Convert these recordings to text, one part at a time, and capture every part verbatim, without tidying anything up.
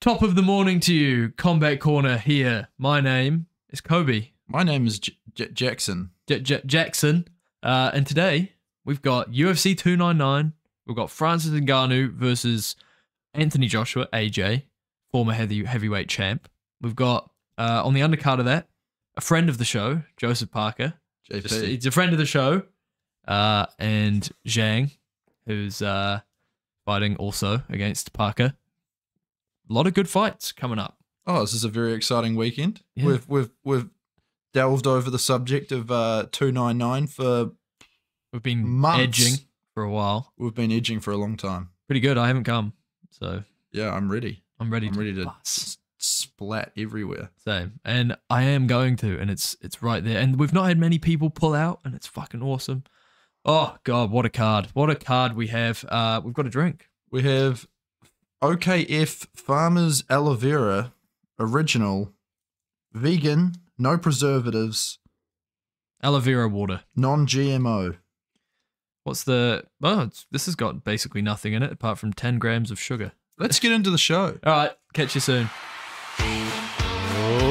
Top of the morning to you, Combat Corner here. My name is Kobe. My name is J J Jackson. J J Jackson. Uh, and today we've got U F C two ninety-nine. We've got Francis Ngannou versus Anthony Joshua, A J, former heavy heavyweight champ. We've got uh, on the undercard of that a friend of the show, Joseph Parker. J P. Just, he's a friend of the show, uh, and Zhang, who's uh, fighting also against Parker. A lot of good fights coming up. Oh, this is a very exciting weekend. Yeah. We've we've we've delved over the subject of uh, two ninety-nine for we've been months. edging for a while. We've been edging for a long time. Pretty good. I haven't come, so yeah, I'm ready. I'm ready. I'm to ready to s splat everywhere. Same, and I am going to, and it's it's right there. And we've not had many people pull out, and it's fucking awesome. Oh God, what a card! What a card we have. Uh, we've got a drink. We have. O K F Farmers Aloe Vera, original, vegan, no preservatives. Aloe Vera water. Non G M O. What's the... Oh, it's, this has got basically nothing in it apart from ten grams of sugar. Let's get into the show. All right, catch you soon.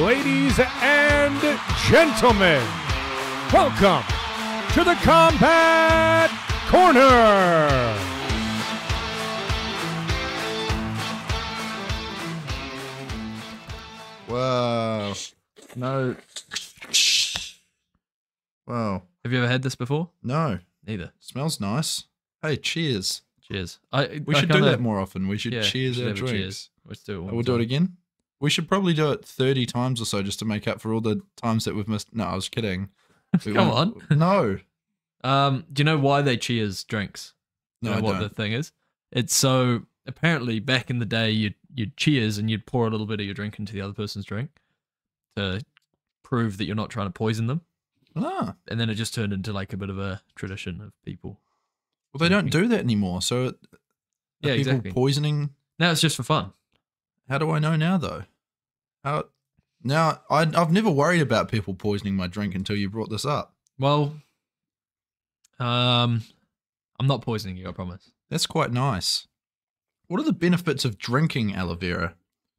Ladies and gentlemen, welcome to the Combat Corner. Wow. No. Wow. Have you ever had this before? No. Neither. Smells nice. Hey, cheers. Cheers. I, we I should kinda, do that more often. We should yeah, cheers we should our drinks. Cheers. Let's do it one We'll time. do it again. We should probably do it thirty times or so just to make up for all the times that we've missed. No, I was kidding. Come on. No. Um, do you know why they cheers drinks? No, you know I what don't. the thing is? It's so... Apparently, back in the day, you'd, you'd cheers and you'd pour a little bit of your drink into the other person's drink to prove that you're not trying to poison them. Ah. And then it just turned into like a bit of a tradition of people. Well, they drinking. don't do that anymore, so are yeah, people exactly. poisoning? Now it's just for fun. How do I know now, though? How, now, I, I've never worried about people poisoning my drink until you brought this up. Well, um, I'm not poisoning you, I promise. That's quite nice. What are the benefits of drinking aloe vera?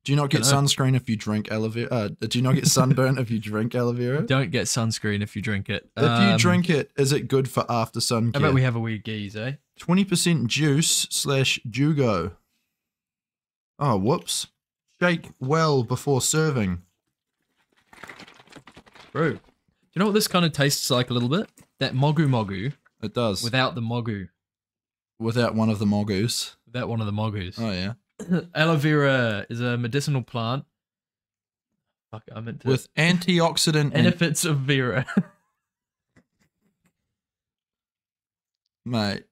Do you not get sunscreen if you drink aloe vera? Uh, do you not get sunburn if you drink aloe vera? Don't get sunscreen if you drink it. If um, you drink it, is it good for after sun care? How about we have a wee geeze, eh? twenty percent juice slash jugo. Oh, whoops. Shake well before serving. Bro, do you know what this kind of tastes like a little bit? That mogu mogu. It does. Without the mogu. Without one of the mogus. That one of the mogus. Oh, yeah. Aloe vera is a medicinal plant. Fuck, I meant to... With antioxidant... benefits of vera. Mate.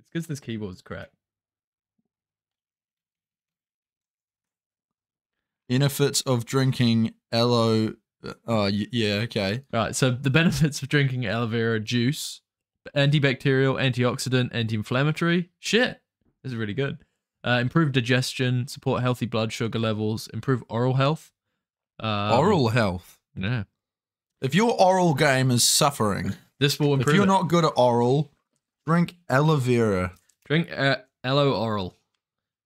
It's because this keyboard's crap. Benefits of drinking aloe... Oh, yeah, okay. All right, so the benefits of drinking aloe vera juice. Antibacterial, antioxidant, anti-inflammatory. Shit. This is really good. Uh, improve digestion, support healthy blood sugar levels, improve oral health. Um, oral health? Yeah. If your oral game is suffering, this will improve. If you're it. not good at oral, drink aloe vera. Drink uh, aloe oral.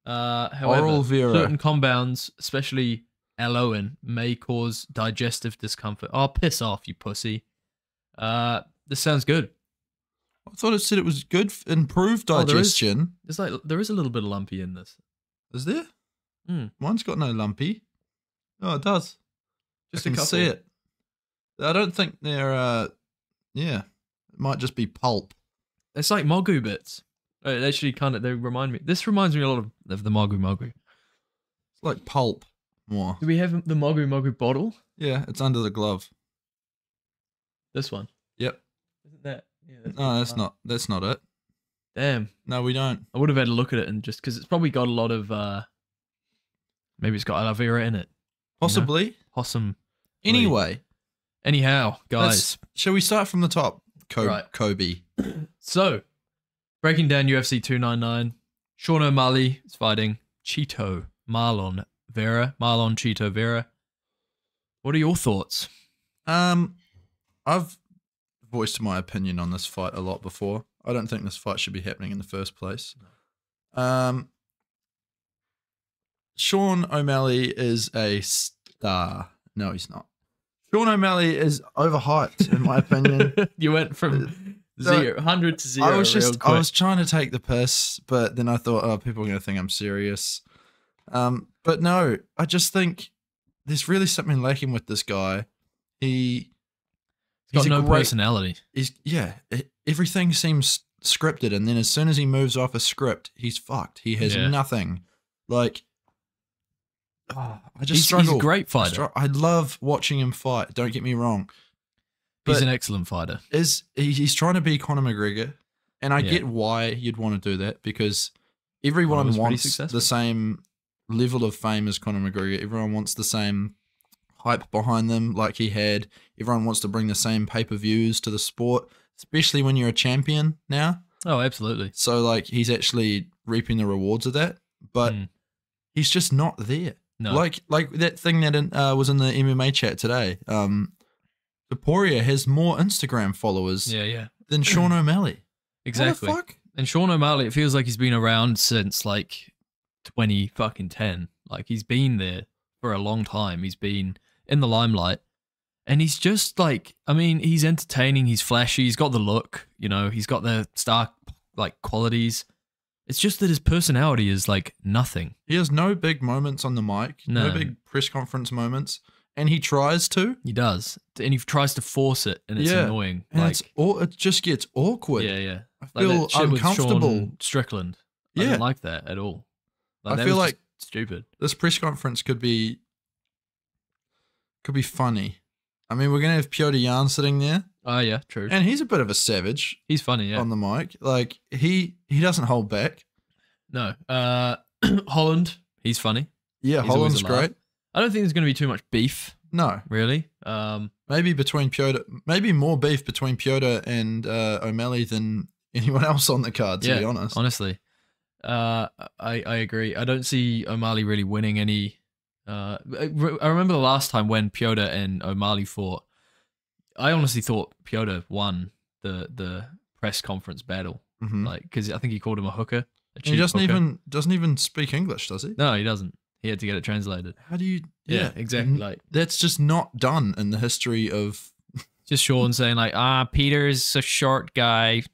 Uh, however, oral vera. Certain compounds, especially aloin, may cause digestive discomfort. Oh, piss off, you pussy. Uh, this sounds good. I thought it said it was good for improved digestion. Oh, it's like there is a little bit of lumpy in this. Is there? Mm. Mine's got no lumpy. Oh, it does. Just I can see it. I don't think they're. Uh, yeah, it might just be pulp. It's like mogu bits. It actually kind of they remind me. This reminds me a lot of, of the mogu mogu. It's like pulp more. Do we have the mogu mogu bottle? Yeah, it's under the glove. This one. Yep. Isn't that? Yeah, that's no, that's hard. not that's not it. Damn. No, we don't. I would have had a look at it and just because it's probably got a lot of uh maybe it's got aloe vera in it. Possibly. You know? Possum. Anyway. Anyhow, guys. Let's, shall we start from the top, Co right. Kobe? So breaking down U F C two ninety-nine, Sean O'Malley is fighting Chito Marlon Vera. Marlon Chito Vera. What are your thoughts? Um I've voiced my opinion on this fight a lot before. I don't think this fight should be happening in the first place. Um, Sean O'Malley is a star. No, he's not. Sean O'Malley is overhyped, in my opinion. You went from so zero, one hundred to zero. I was just, I was trying to take the piss, but then I thought, oh, people are going to think I'm serious. Um, but no, I just think there's really something lacking with this guy. He, he's got no great personality. He's, yeah, it, everything seems scripted, and then as soon as he moves off a script, he's fucked. He has yeah. nothing. Like, oh, I just he's, struggle. He's a great fighter. I love watching him fight. Don't get me wrong. But he's an excellent fighter. Is he, he's trying to be Conor McGregor, and I yeah. get why you'd want to do that, because everyone wants the same level of fame as Conor McGregor. Everyone wants the same hype behind them like he had. Everyone wants to bring the same pay-per-views to the sport, especially when you're a champion now. Oh, absolutely. So, like, he's actually reaping the rewards of that, but mm. he's just not there. No. Like, like that thing that in, uh, was in the M M A chat today. Um, Poirier has more Instagram followers yeah, yeah. than Sean O'Malley. Exactly. What the fuck? And Sean O'Malley, it feels like he's been around since, like, twenty fucking ten. Like, he's been there for a long time. He's been in the limelight. And he's just, like, I mean, he's entertaining. He's flashy. He's got the look. You know, he's got the star, like, qualities. It's just that his personality is like nothing. He has no big moments on the mic, no, no big press conference moments, and he tries to. He does, and he tries to force it, and it's yeah. annoying. And like, it's all, it just gets awkward. Yeah, yeah. I feel like uncomfortable. Sean Strickland. I yeah. don't like that at all. Like, I that feel was like stupid. This press conference could be could be funny. I mean, we're gonna have Pyotr Yan sitting there. Oh, yeah, true. And he's a bit of a savage. He's funny, yeah. On the mic. Like, he he doesn't hold back. No. Uh, Holland, he's funny. Yeah, he's Holland's great. I don't think there's going to be too much beef. No. Really? Um, maybe between Pyotr, maybe more beef between Pyotr and uh, O'Malley than anyone else on the card, to yeah, be honest. honestly. Uh, I, I agree. I don't see O'Malley really winning any. Uh, I, I remember the last time when Pyotr and O'Malley fought. I honestly thought Pyotr won the the press conference battle, mm-hmm. like because I think he called him a hooker. A cheap he doesn't hooker. even doesn't even speak English, does he? No, he doesn't. He had to get it translated. How do you? Yeah, yeah exactly. Like that's just not done in the history of. Just Sean saying like, ah, Peter's a short guy.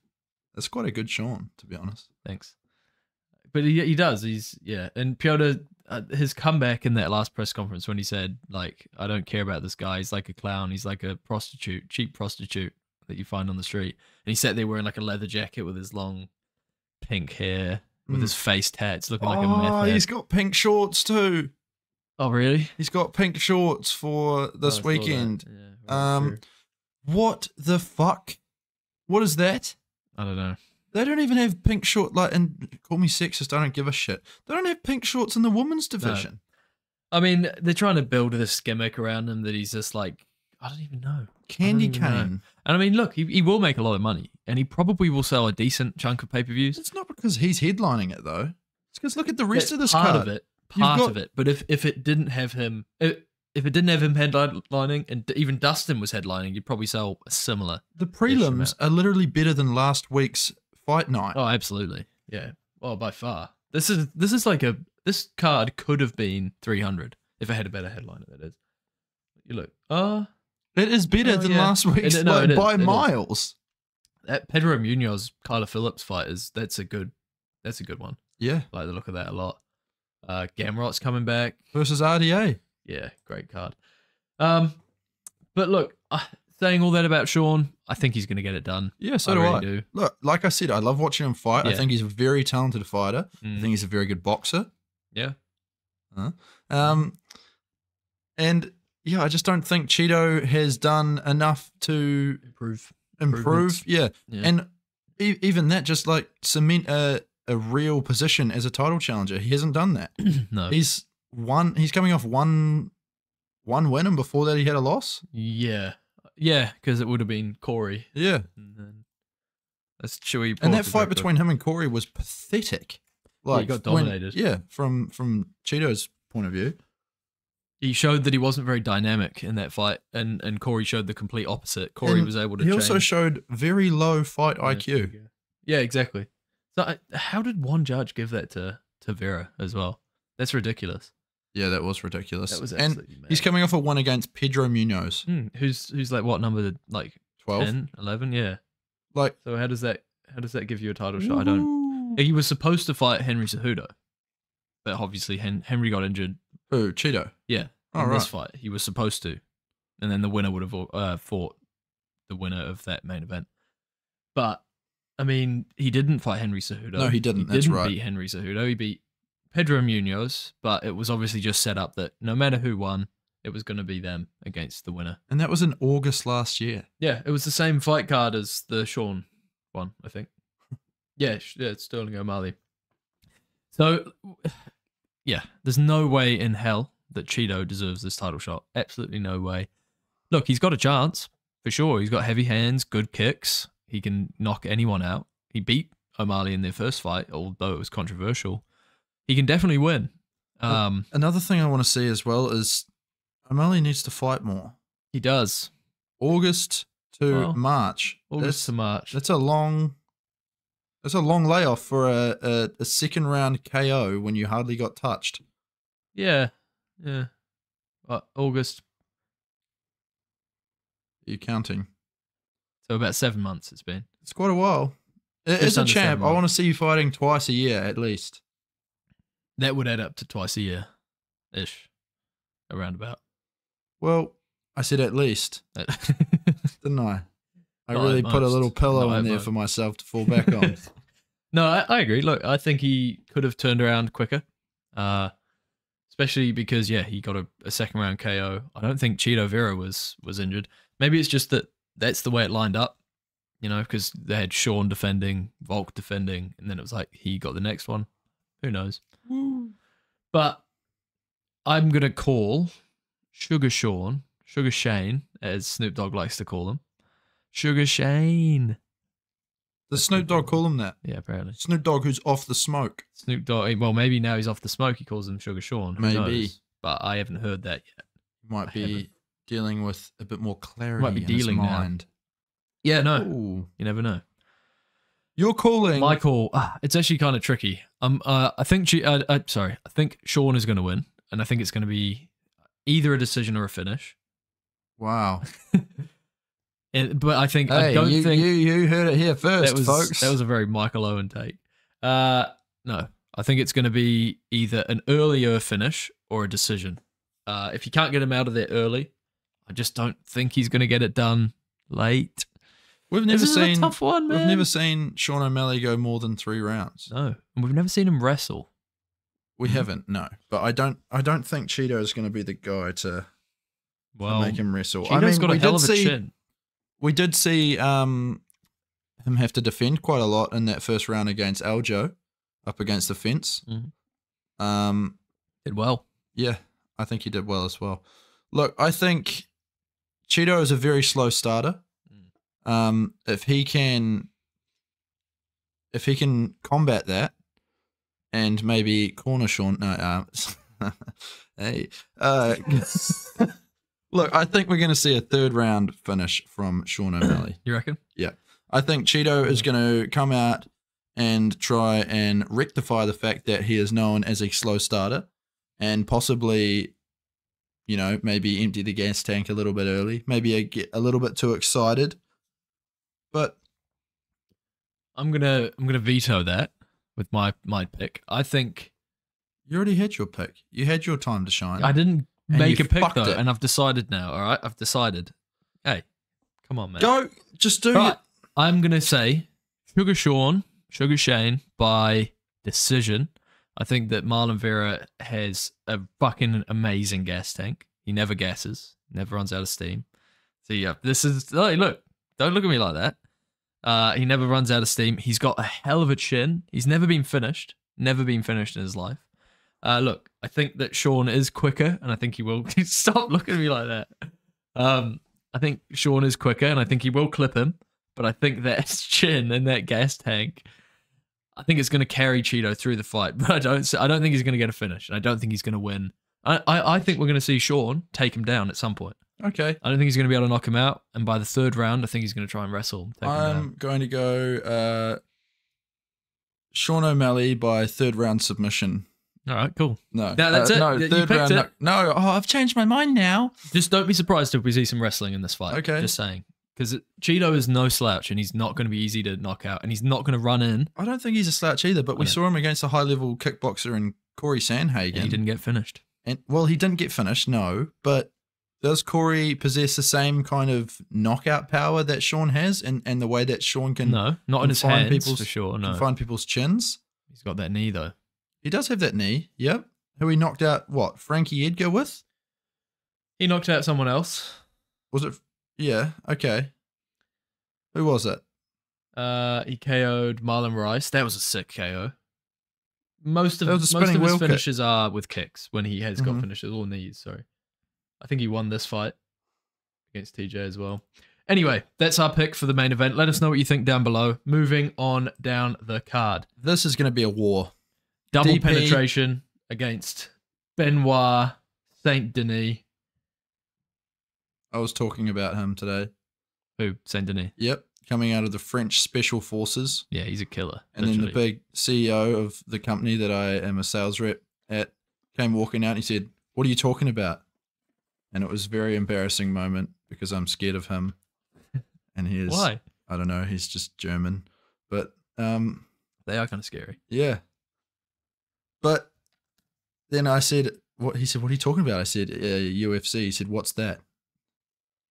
That's quite a good Sean, to be honest. Thanks, but he he does. He's yeah, and Pyotr uh, his comeback in that last press conference when he said like, I don't care about this guy. He's like a clown. He's like a prostitute, cheap prostitute that you find on the street. And he sat there wearing like a leather jacket with his long pink hair, with mm. his face tats, looking oh, like a meth head. Oh, he's got pink shorts too. Oh, really? He's got pink shorts for this oh, weekend. Yeah, um, true. What the fuck? What is that? I don't know. They don't even have pink shorts. Like, and call me sexist, I don't give a shit. They don't have pink shorts in the women's division. No. I mean, they're trying to build this gimmick around him that he's just like, I don't even know. Candy cane. Know. And I mean, look, he, he will make a lot of money, and he probably will sell a decent chunk of pay-per-views. It's not because he's headlining it, though. It's because look at the rest it's of this part card. Part of it. Part got... of it. But if, if it didn't have him, if, if it didn't have him headlining, and even Dustin was headlining, you'd probably sell a similar. The prelims are literally better than last week's fight night. Oh, absolutely. Yeah. Well, by far. This is this is like a this card could have been three hundred if it had a better headline than it is. You look. Uh it is better oh, than yeah. last week's it, no, like, it is, by it miles. Is. That Pedro Munhoz Kyler Phillips fight is that's a good that's a good one. Yeah. I like the look of that a lot. Uh Gamrot's coming back versus R D A. Yeah, great card. Um but look, I uh, saying all that about Sean, I think he's going to get it done. Yeah, so I do really I. Do. Look, like I said, I love watching him fight. Yeah. I think he's a very talented fighter. Mm. I think he's a very good boxer. Yeah. Uh, um, and yeah, I just don't think Chito has done enough to improve. Improve, yeah. yeah. And e even that, just like cement a, a real position as a title challenger. He hasn't done that. No. He's one. He's coming off one, one win, and before that he had a loss. Yeah. Yeah, because it would have been Corey. Yeah. And then that's Chewy. And that fight between him and Corey was pathetic. Like, he got dominated. When, yeah, from, from Chito's point of view. He showed that he wasn't very dynamic in that fight, and, and Corey showed the complete opposite. Corey and was able to He change. also showed very low fight yeah, I Q. Yeah, exactly. So I, how did one judge give that to, to Vera as well? That's ridiculous. Yeah, that was ridiculous. That was and he's coming off a win against Pedro Munhoz. Mm, who's who's like what number? Like twelve, ten, eleven? Yeah. Like, so how does that how does that give you a title shot? Woo. I don't. He was supposed to fight Henry Cejudo, but obviously Hen, Henry got injured. Who, Chito? Yeah. In oh, this right. fight, he was supposed to, and then the winner would have uh, fought the winner of that main event. But I mean, he didn't fight Henry Cejudo. No, he didn't. He That's didn't right. beat Henry Cejudo. He beat Pedro Munhoz, but it was obviously just set up that no matter who won, it was going to be them against the winner. And that was in August last year. Yeah, it was the same fight card as the Sean one, I think. Yeah, yeah, it's Sterling O'Malley. So, yeah, there's no way in hell that Chito deserves this title shot. Absolutely no way. Look, he's got a chance, for sure. He's got heavy hands, good kicks. He can knock anyone out. He beat O'Malley in their first fight, although it was controversial. He can definitely win. Um, Another thing I want to see as well is O'Malley needs to fight more. He does. August to well, March. August that's, to March. That's a long. That's a long layoff for a, a a second round K O when you hardly got touched. Yeah, yeah. Uh, August. You're counting. So about seven months it's been. It's quite a while. As a champ, I want to see you fighting twice a year at least. That would add up to twice a year, ish, around about. Well, I said at least, didn't I? I Not really put a little pillow Not in there most. for myself to fall back on. No, I, I agree. Look, I think he could have turned around quicker, uh, especially because, yeah, he got a, a second round K O. I don't think Chito Vera was, was injured. Maybe it's just that that's the way it lined up, you know, because they had Sean defending, Volk defending, and then it was like he got the next one. Who knows? Woo. But I'm going to call Sugar Sean, Sugar Shane, as Snoop Dogg likes to call him. Sugar Shane. Does Snoop Dogg call him that? Yeah, apparently. Snoop Dogg who's off the smoke. Snoop Dogg, well, maybe now he's off the smoke, he calls him Sugar Sean. Who maybe. Knows? But I haven't heard that yet. Might I be haven't. dealing with a bit more clarity Might be in dealing his mind. Now. Yeah, no. Ooh. You never know. You're calling my call. Ah, it's actually kind of tricky. Um, uh, I think. G uh, uh, sorry, I think Sean is going to win, and I think it's going to be either a decision or a finish. Wow. And, but I think hey, I don't you, think you you heard it here first, that was, folks. That was a very Michael Owen take. Uh, no, I think it's going to be either an earlier finish or a decision. Uh, if you can't get him out of there early, I just don't think he's going to get it done late. We've never this seen is a tough one, man. We've never seen Sean O'Malley go more than three rounds. No, and we've never seen him wrestle. We haven't, no. But I don't, I don't think Chito is going to be the guy to, well, to make him wrestle. Chito's I mean, got a hell of a see, chin. We did see um, him have to defend quite a lot in that first round against Aljo, up against the fence. Mm-hmm. Um, did well. Yeah, I think he did well as well. Look, I think Chito is a very slow starter. Um, if he can, if he can combat that, and maybe corner Sean. No, uh, hey, uh, look, I think we're going to see a third round finish from Sean O'Malley. You reckon? Yeah, I think Chito is going to come out and try and rectify the fact that he is known as a slow starter, and possibly, you know, maybe empty the gas tank a little bit early, maybe a, get a little bit too excited. But I'm gonna I'm gonna veto that with my my pick. I think you already had your pick. You had your time to shine. I didn't make a pick though, it. and I've decided now. All right, I've decided. Hey, come on, man. Go, just do right. it. I'm gonna say Sugar Sean, Sugar Shane by decision. I think that Marlon Vera has a fucking amazing gas tank. He never gasses, never runs out of steam. So yeah, this is hey, look. Don't look at me like that. Uh, he never runs out of steam. He's got a hell of a chin. He's never been finished. Never been finished in his life. Uh, look, I think that Sean is quicker, and I think he will... Stop looking at me like that. Um, I think Sean is quicker, and I think he will clip him, but I think that chin and that gas tank, I think it's going to carry Chito through the fight, but I don't I don't think he's going to get a finish, and I don't think he's going to win. I, I, I think we're going to see Sean take him down at some point. Okay. I don't think he's going to be able to knock him out. And by the third round, I think he's going to try and wrestle. Take I'm him going to go uh, Sean O'Malley by third round submission All right, cool. No, no that's uh, it. No, you third round. It. No, oh, I've changed my mind now. Just don't be surprised if we see some wrestling in this fight. Okay, just saying, because Chito is no slouch, and he's not going to be easy to knock out, and he's not going to run in. I don't think he's a slouch either, but we saw him against a high-level kickboxer in Corey Sandhagen. Yeah, he didn't get finished. And well, he didn't get finished, no. But does Corey possess the same kind of knockout power that Sean has, and and the way that Sean can no, not can in his find hands for sure. No, find people's chins. He's got that knee though. He does have that knee, yep. Who he knocked out, what, Frankie Edgar with? He knocked out someone else. Was it? Yeah, okay. Who was it? Uh, he K O'd Marlon Rice. That was a sick K O. Most of, most of his finishes kick. are with kicks when he has got mm-hmm. finishes, or knees, sorry. I think he won this fight against T J as well. Anyway, that's our pick for the main event. Let us know what you think down below. Moving on down the card. This is going to be a war. Double D P penetration against Benoît Saint-Denis. I was talking about him today. Who? Saint-Denis? Yep. Coming out of the French Special Forces. Yeah, he's a killer. And literally. Then the big C E O of the company that I am a sales rep at came walking out and he said, "What are you talking about?" And it was a very embarrassing moment because I'm scared of him. And he is... Why? I don't know. He's just German. But... um, they are kind of scary. Yeah. But then I said, "What?" He said, "What are you talking about?" I said, "Yeah, U F C." He said, "What's that?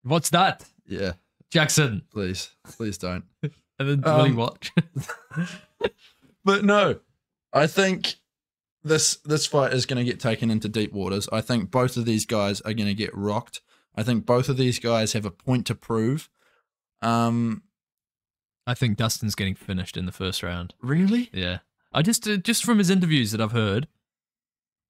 What's that?" Yeah, Jackson. Please, please don't. And then um, will he watch? But no, I think this this fight is going to get taken into deep waters. I think both of these guys are going to get rocked. I think both of these guys have a point to prove. Um, I think Dustin's getting finished in the first round. Really? Yeah. I just, uh, just from his interviews that I've heard,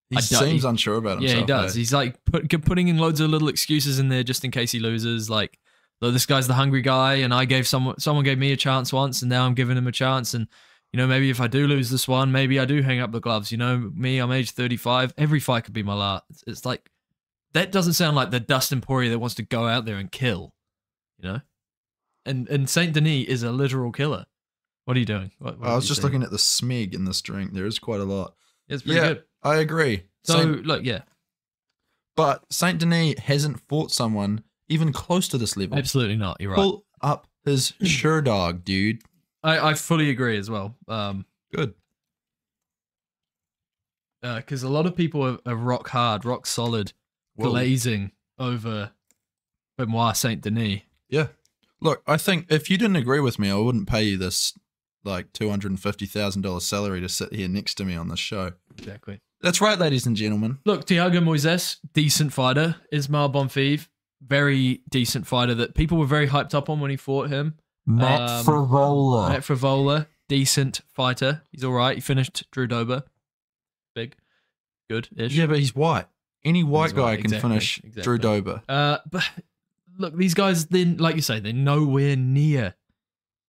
he seems he, unsure about himself. Yeah, he does. Hey? He's like put, putting in loads of little excuses in there just in case he loses. Like, though this guy's the hungry guy, and I gave someone, someone gave me a chance once, and now I'm giving him a chance. And you know, maybe if I do lose this one, maybe I do hang up the gloves. You know, me, I'm age thirty-five. Every fight could be my last. It's, it's like that doesn't sound like the Dustin Poirier that wants to go out there and kill. You know, and and Saint-Denis is a literal killer. What are you doing? What, what I was just saying? Looking at the smeg in this drink. There is quite a lot. It's pretty yeah, good. I agree. So, Saint, look, yeah. But Saint-Denis hasn't fought someone even close to this level. Absolutely not. You're right. Pull up his sure dog, dude. I, I fully agree as well. Um, good. Because uh, a lot of people are, are rock hard, rock solid, Whoa. glazing over Benoît Saint-Denis. Yeah. Look, I think if you didn't agree with me, I wouldn't pay you this like two hundred fifty thousand dollar salary to sit here next to me on this show. Exactly. That's right, ladies and gentlemen. Look, Thiago Moises, decent fighter. Ismael Bonfive, very decent fighter that people were very hyped up on when he fought him. Matt um, Frivola. Matt Frivola, decent fighter. He's all right. He finished Drew Dober. Big. Good-ish. Yeah, but he's white. Any white he's guy white. can exactly. finish exactly. Drew Dober. Uh, but look, these guys, then, like you say, they're nowhere near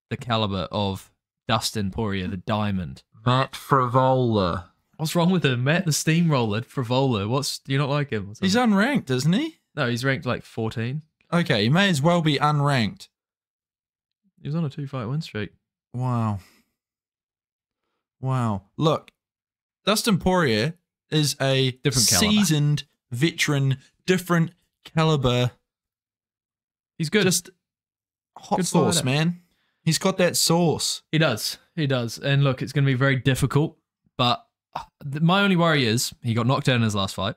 the caliber of Dustin Poirier, the diamond. Matt Frivola. What's wrong with him? Matt the Steamroller, Frivola. What's do you not like him? He's unranked, isn't he? No, he's ranked like fourteen. Okay, he may as well be unranked. He was on a two-fight win streak. Wow. Wow. Look, Dustin Poirier is a different seasoned veteran, different caliber. He's good. Just hot good sauce, fighter. man. He's got that sauce. He does. He does. And look, it's going to be very difficult. But my only worry is he got knocked out in his last fight.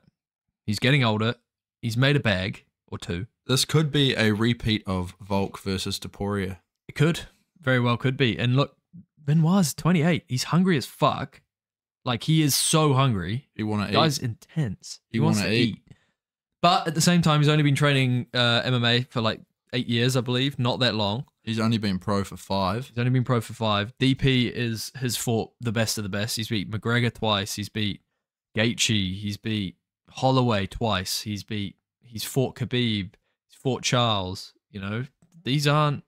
He's getting older. He's made a bag or two. This could be a repeat of Volk versus Poirier. It could. Very well could be. And look, Benoit's twenty-eight. He's hungry as fuck. Like, he is so hungry. He want to eat. Guy's intense. He, he wants to eat. eat. But at the same time, he's only been training uh, M M A for like eight years, I believe. Not that long. He's only been pro for five. He's only been pro for five. D P is his fought the best of the best. He's beat McGregor twice. He's beat Gaethje. He's beat Holloway twice. He's beat. He's fought Khabib. He's fought Charles. You know, these aren't.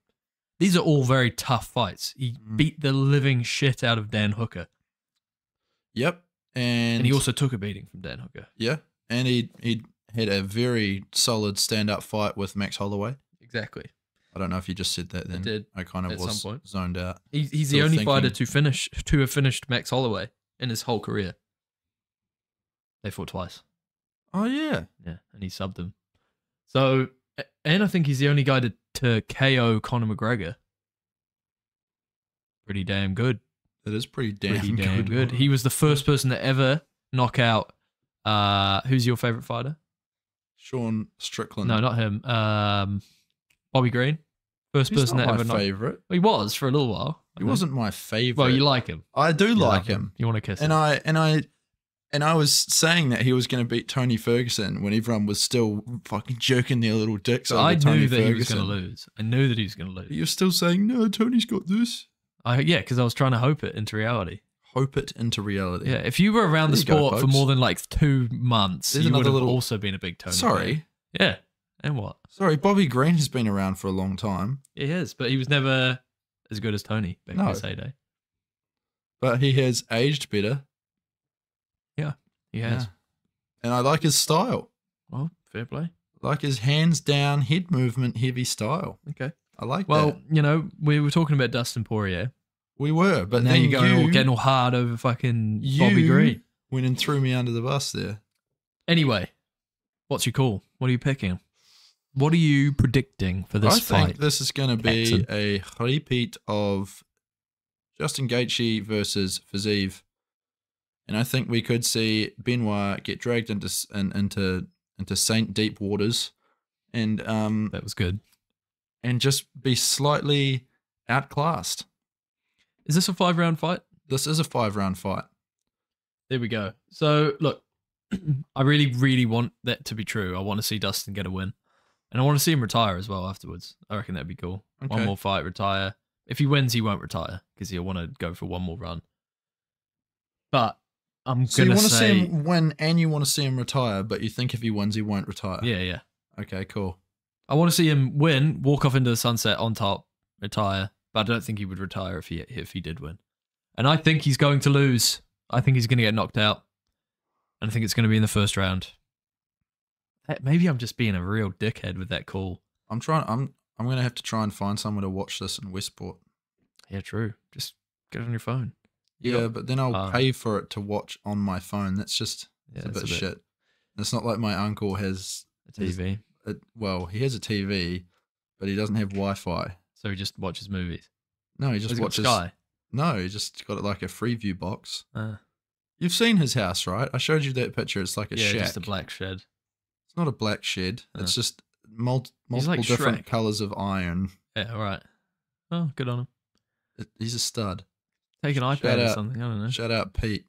These are all very tough fights. He mm. beat the living shit out of Dan Hooker. Yep, and, and he also took a beating from Dan Hooker. Yeah, and he he had a very solid stand-up fight with Max Holloway. Exactly. I don't know if you just said that then. I did. I kind of was zoned out. He, he's the only fighter to finish to have finished Max Holloway in his whole career. They fought twice. Oh, yeah. Yeah, and he subbed him. So, and I think he's the only guy to, to K O Conor McGregor. Pretty damn good. That is pretty damn, pretty damn good. good. He was the first person to ever knock out, uh, who's your favorite fighter? Sean Strickland. No, not him. Um, Bobby Green. First He's person not that my ever knocked. Favorite. Well, he was for a little while. I he think. wasn't my favorite. Well, you like him. I do you like him. him. You want to kiss and him. I, and I and I was saying that he was going to beat Tony Ferguson when everyone was still fucking jerking their little dicks so over I Tony knew that Ferguson. He was going to lose. I knew that he was going to lose. But you're still saying, no, Tony's got this. I Yeah, because I was trying to hope it into reality. Hope it into reality. Yeah, if you were around there the sport go, for more than like two months, There's you would have little... also been a big Tony. Sorry. Fan. Yeah. And what? Sorry, Bobby Green has been around for a long time. He has, but he was never as good as Tony back no. in his heyday. But he has aged better. Yeah, he has. Yeah. And I like his style. Well, fair play. Like his hands down, head movement, heavy style. Okay. I like well, that. Well, you know, we were talking about Dustin Poirier. We were, but now you're going you, all, getting all hard over fucking you Bobby Green. Went and threw me under the bus there. Anyway, what's your call? What are you picking? What are you predicting for this I fight? I think this is going to be Jackson. a repeat of Justin Gaethje versus Fiziev. And I think we could see Benoit get dragged into into into Saint Deep Waters. And um, that was good. And just be slightly outclassed. Is this a five-round fight? This is a five-round fight. There we go. So, look, I really, really want that to be true. I want to see Dustin get a win. And I want to see him retire as well afterwards. I reckon that'd be cool. Okay. One more fight, retire. If he wins, he won't retire because he'll want to go for one more run. But I'm so going to say... So you want to see him win and you want to see him retire, but you think if he wins, he won't retire? Yeah, yeah. Okay, cool. I want to see him win, walk off into the sunset on top, retire, but I don't think he would retire if he if he did win. And I think he's going to lose. I think he's going to get knocked out. And I think it's going to be in the first round. Maybe I'm just being a real dickhead with that call. I'm trying. I'm. I'm gonna have to try and find someone to watch this in Westport. Yeah, true. Just get it on your phone. You yeah, got, but then I'll uh, pay for it to watch on my phone. That's just yeah, it's a, bit a bit shit. It's not like my uncle has a T V. His, it, well, he has a T V, but he doesn't have Wi-Fi. So he just watches movies. No, he just oh, watches Sky. No, he just got it like a Freeview box. Uh, You've seen his house, right? I showed you that picture. It's like a yeah, shack. Yeah, just a black shed. It's not a black shed. It's no. just mul multiple like different Shrek. colors of iron. Yeah, all right. Oh, good on him. It, he's a stud. Take an iPad Shout or out, something. I don't know. Shout out Pete.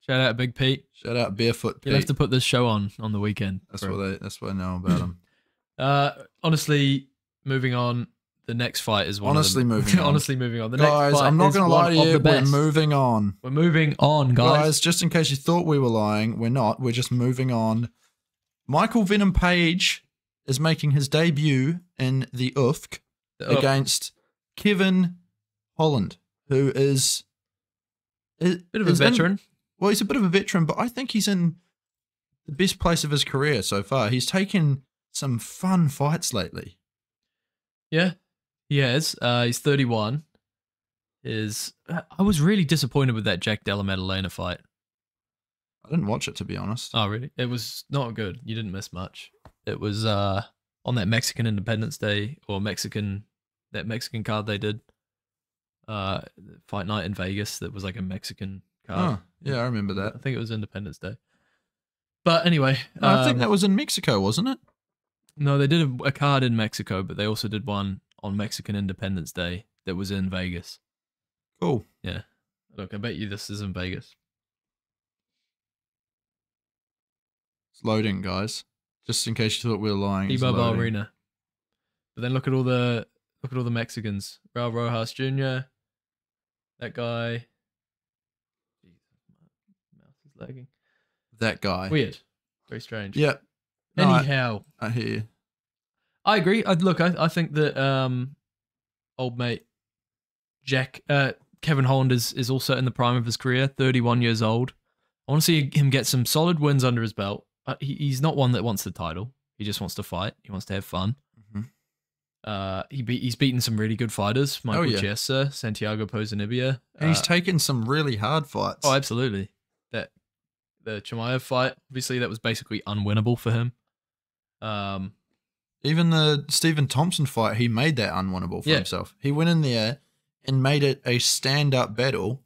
Shout out Big Pete. Shout out Barefoot Pete. You'll have to put this show on on the weekend. That's what they. That's what I know about him. Uh, honestly, moving on. The next fight is one. Honestly, of the, moving. on. honestly, moving on. The guys, next fight I'm not going to lie to you. We're moving on. We're moving on, guys. Guys, just in case you thought we were lying, we're not. We're just moving on. Michael Venom Page is making his debut in the U F C oh. against Kevin Holland, who is a bit of a veteran. In, well, he's a bit of a veteran, but I think he's in the best place of his career so far. He's taken some fun fights lately. Yeah, he has. Uh, he's thirty-one. Is I was really disappointed with that Jack Della Maddalena fight. I didn't watch it, to be honest. Oh, really? It was not good. You didn't miss much. It was uh, on that Mexican Independence Day or Mexican, that Mexican card they did. Uh, Fight Night in Vegas that was like a Mexican card. Oh, yeah, I remember that. I think it was Independence Day. But anyway. No, I um, think that was in Mexico, wasn't it? No, they did a, a card in Mexico, but they also did one on Mexican Independence Day that was in Vegas. Cool. Yeah. Look, I bet you this is in Vegas. It's loading, guys. Just in case you thought we were lying. T-Mobile Arena. But then look at all the look at all the Mexicans. Raul Rojas Junior That guy. Jesus, my mouse is lagging. That guy. Weird. Very strange. Yeah. Anyhow. No, I, I hear you. I agree. I look. I I think that um, old mate Jack uh, Kevin Holland is is also in the prime of his career. thirty-one years old. I want to see him get some solid wins under his belt. Uh, he, he's not one that wants the title. He just wants to fight. He wants to have fun. Mm-hmm. uh, he be, he's beaten some really good fighters. Michael oh, yeah. Chiesa, Santiago Ponzinibbio. And uh, he's taken some really hard fights. Oh, absolutely. That the Chimaev fight. Obviously, that was basically unwinnable for him. Um, Even the Stephen Thompson fight, he made that unwinnable for yeah. himself. He went in there and made it a stand-up battle,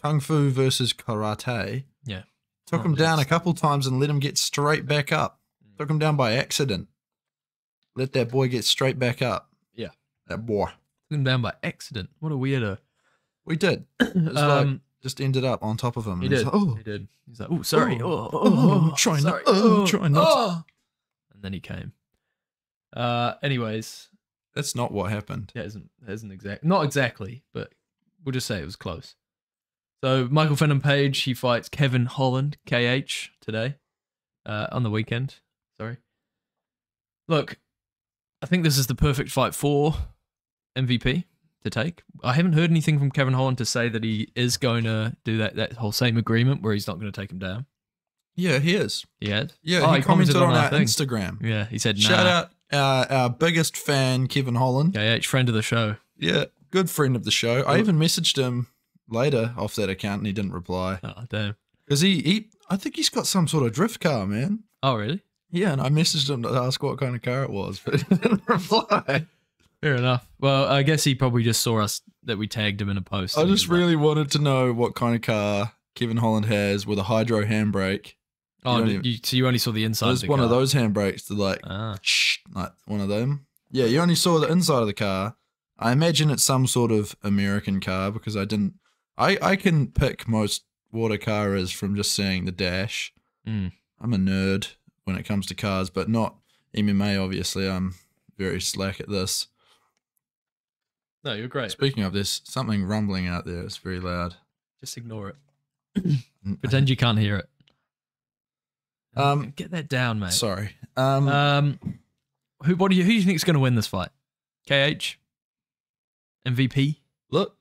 kung fu versus karate. Yeah. Took oh, him down a couple times and let him get straight back up. Took him down by accident. Let that boy get straight back up. Yeah. That boy. Took him down by accident. What a weirdo. We did. It was um, like, just ended up on top of him. He and did. Like, oh. He did. He's like, oh, sorry. Oh, oh, oh, oh trying not. Oh, trying not. Oh. And then he came. Uh, anyways. That's not what happened. That isn't, that isn't exact. Not exactly, but we'll just say it was close. So Michael Venom Page, he fights Kevin Holland, K H, today. Uh, on the weekend. Sorry. Look, I think this is the perfect fight for M V P to take. I haven't heard anything from Kevin Holland to say that he is going to do that, that whole same agreement where he's not going to take him down. Yeah, he is. He had? Yeah, oh, he, he commented, commented on, on our, our Instagram. Yeah, he said, nah. Shout out uh, our biggest fan, Kevin Holland. K H, friend of the show. Yeah, good friend of the show. Ooh. I even messaged him later off that account and he didn't reply. Oh, damn. Because he, he, I think he's got some sort of drift car, man. Oh, really? Yeah, and I messaged him to ask what kind of car it was, but he didn't reply. Fair enough. Well, I guess he probably just saw us, that we tagged him in a post. I just really like, wanted to know what kind of car Kevin Holland has with a hydro handbrake. Oh, you even, you, so you only saw the inside of the car? It was one of those handbrakes that like, ah. like, one of them. Yeah, you only saw the inside of the car. I imagine it's some sort of American car because I didn't, I, I can pick most what a car is from just seeing the dash. Mm. I'm a nerd when it comes to cars, but not M M A, obviously. I'm very slack at this. No, you're great. Speaking of this, something rumbling out there. It's very loud. Just ignore it. Pretend you can't hear it. Um, Get that down, mate. Sorry. Um, um, who? What do you? Who do you think is going to win this fight? K H, M V P. Look,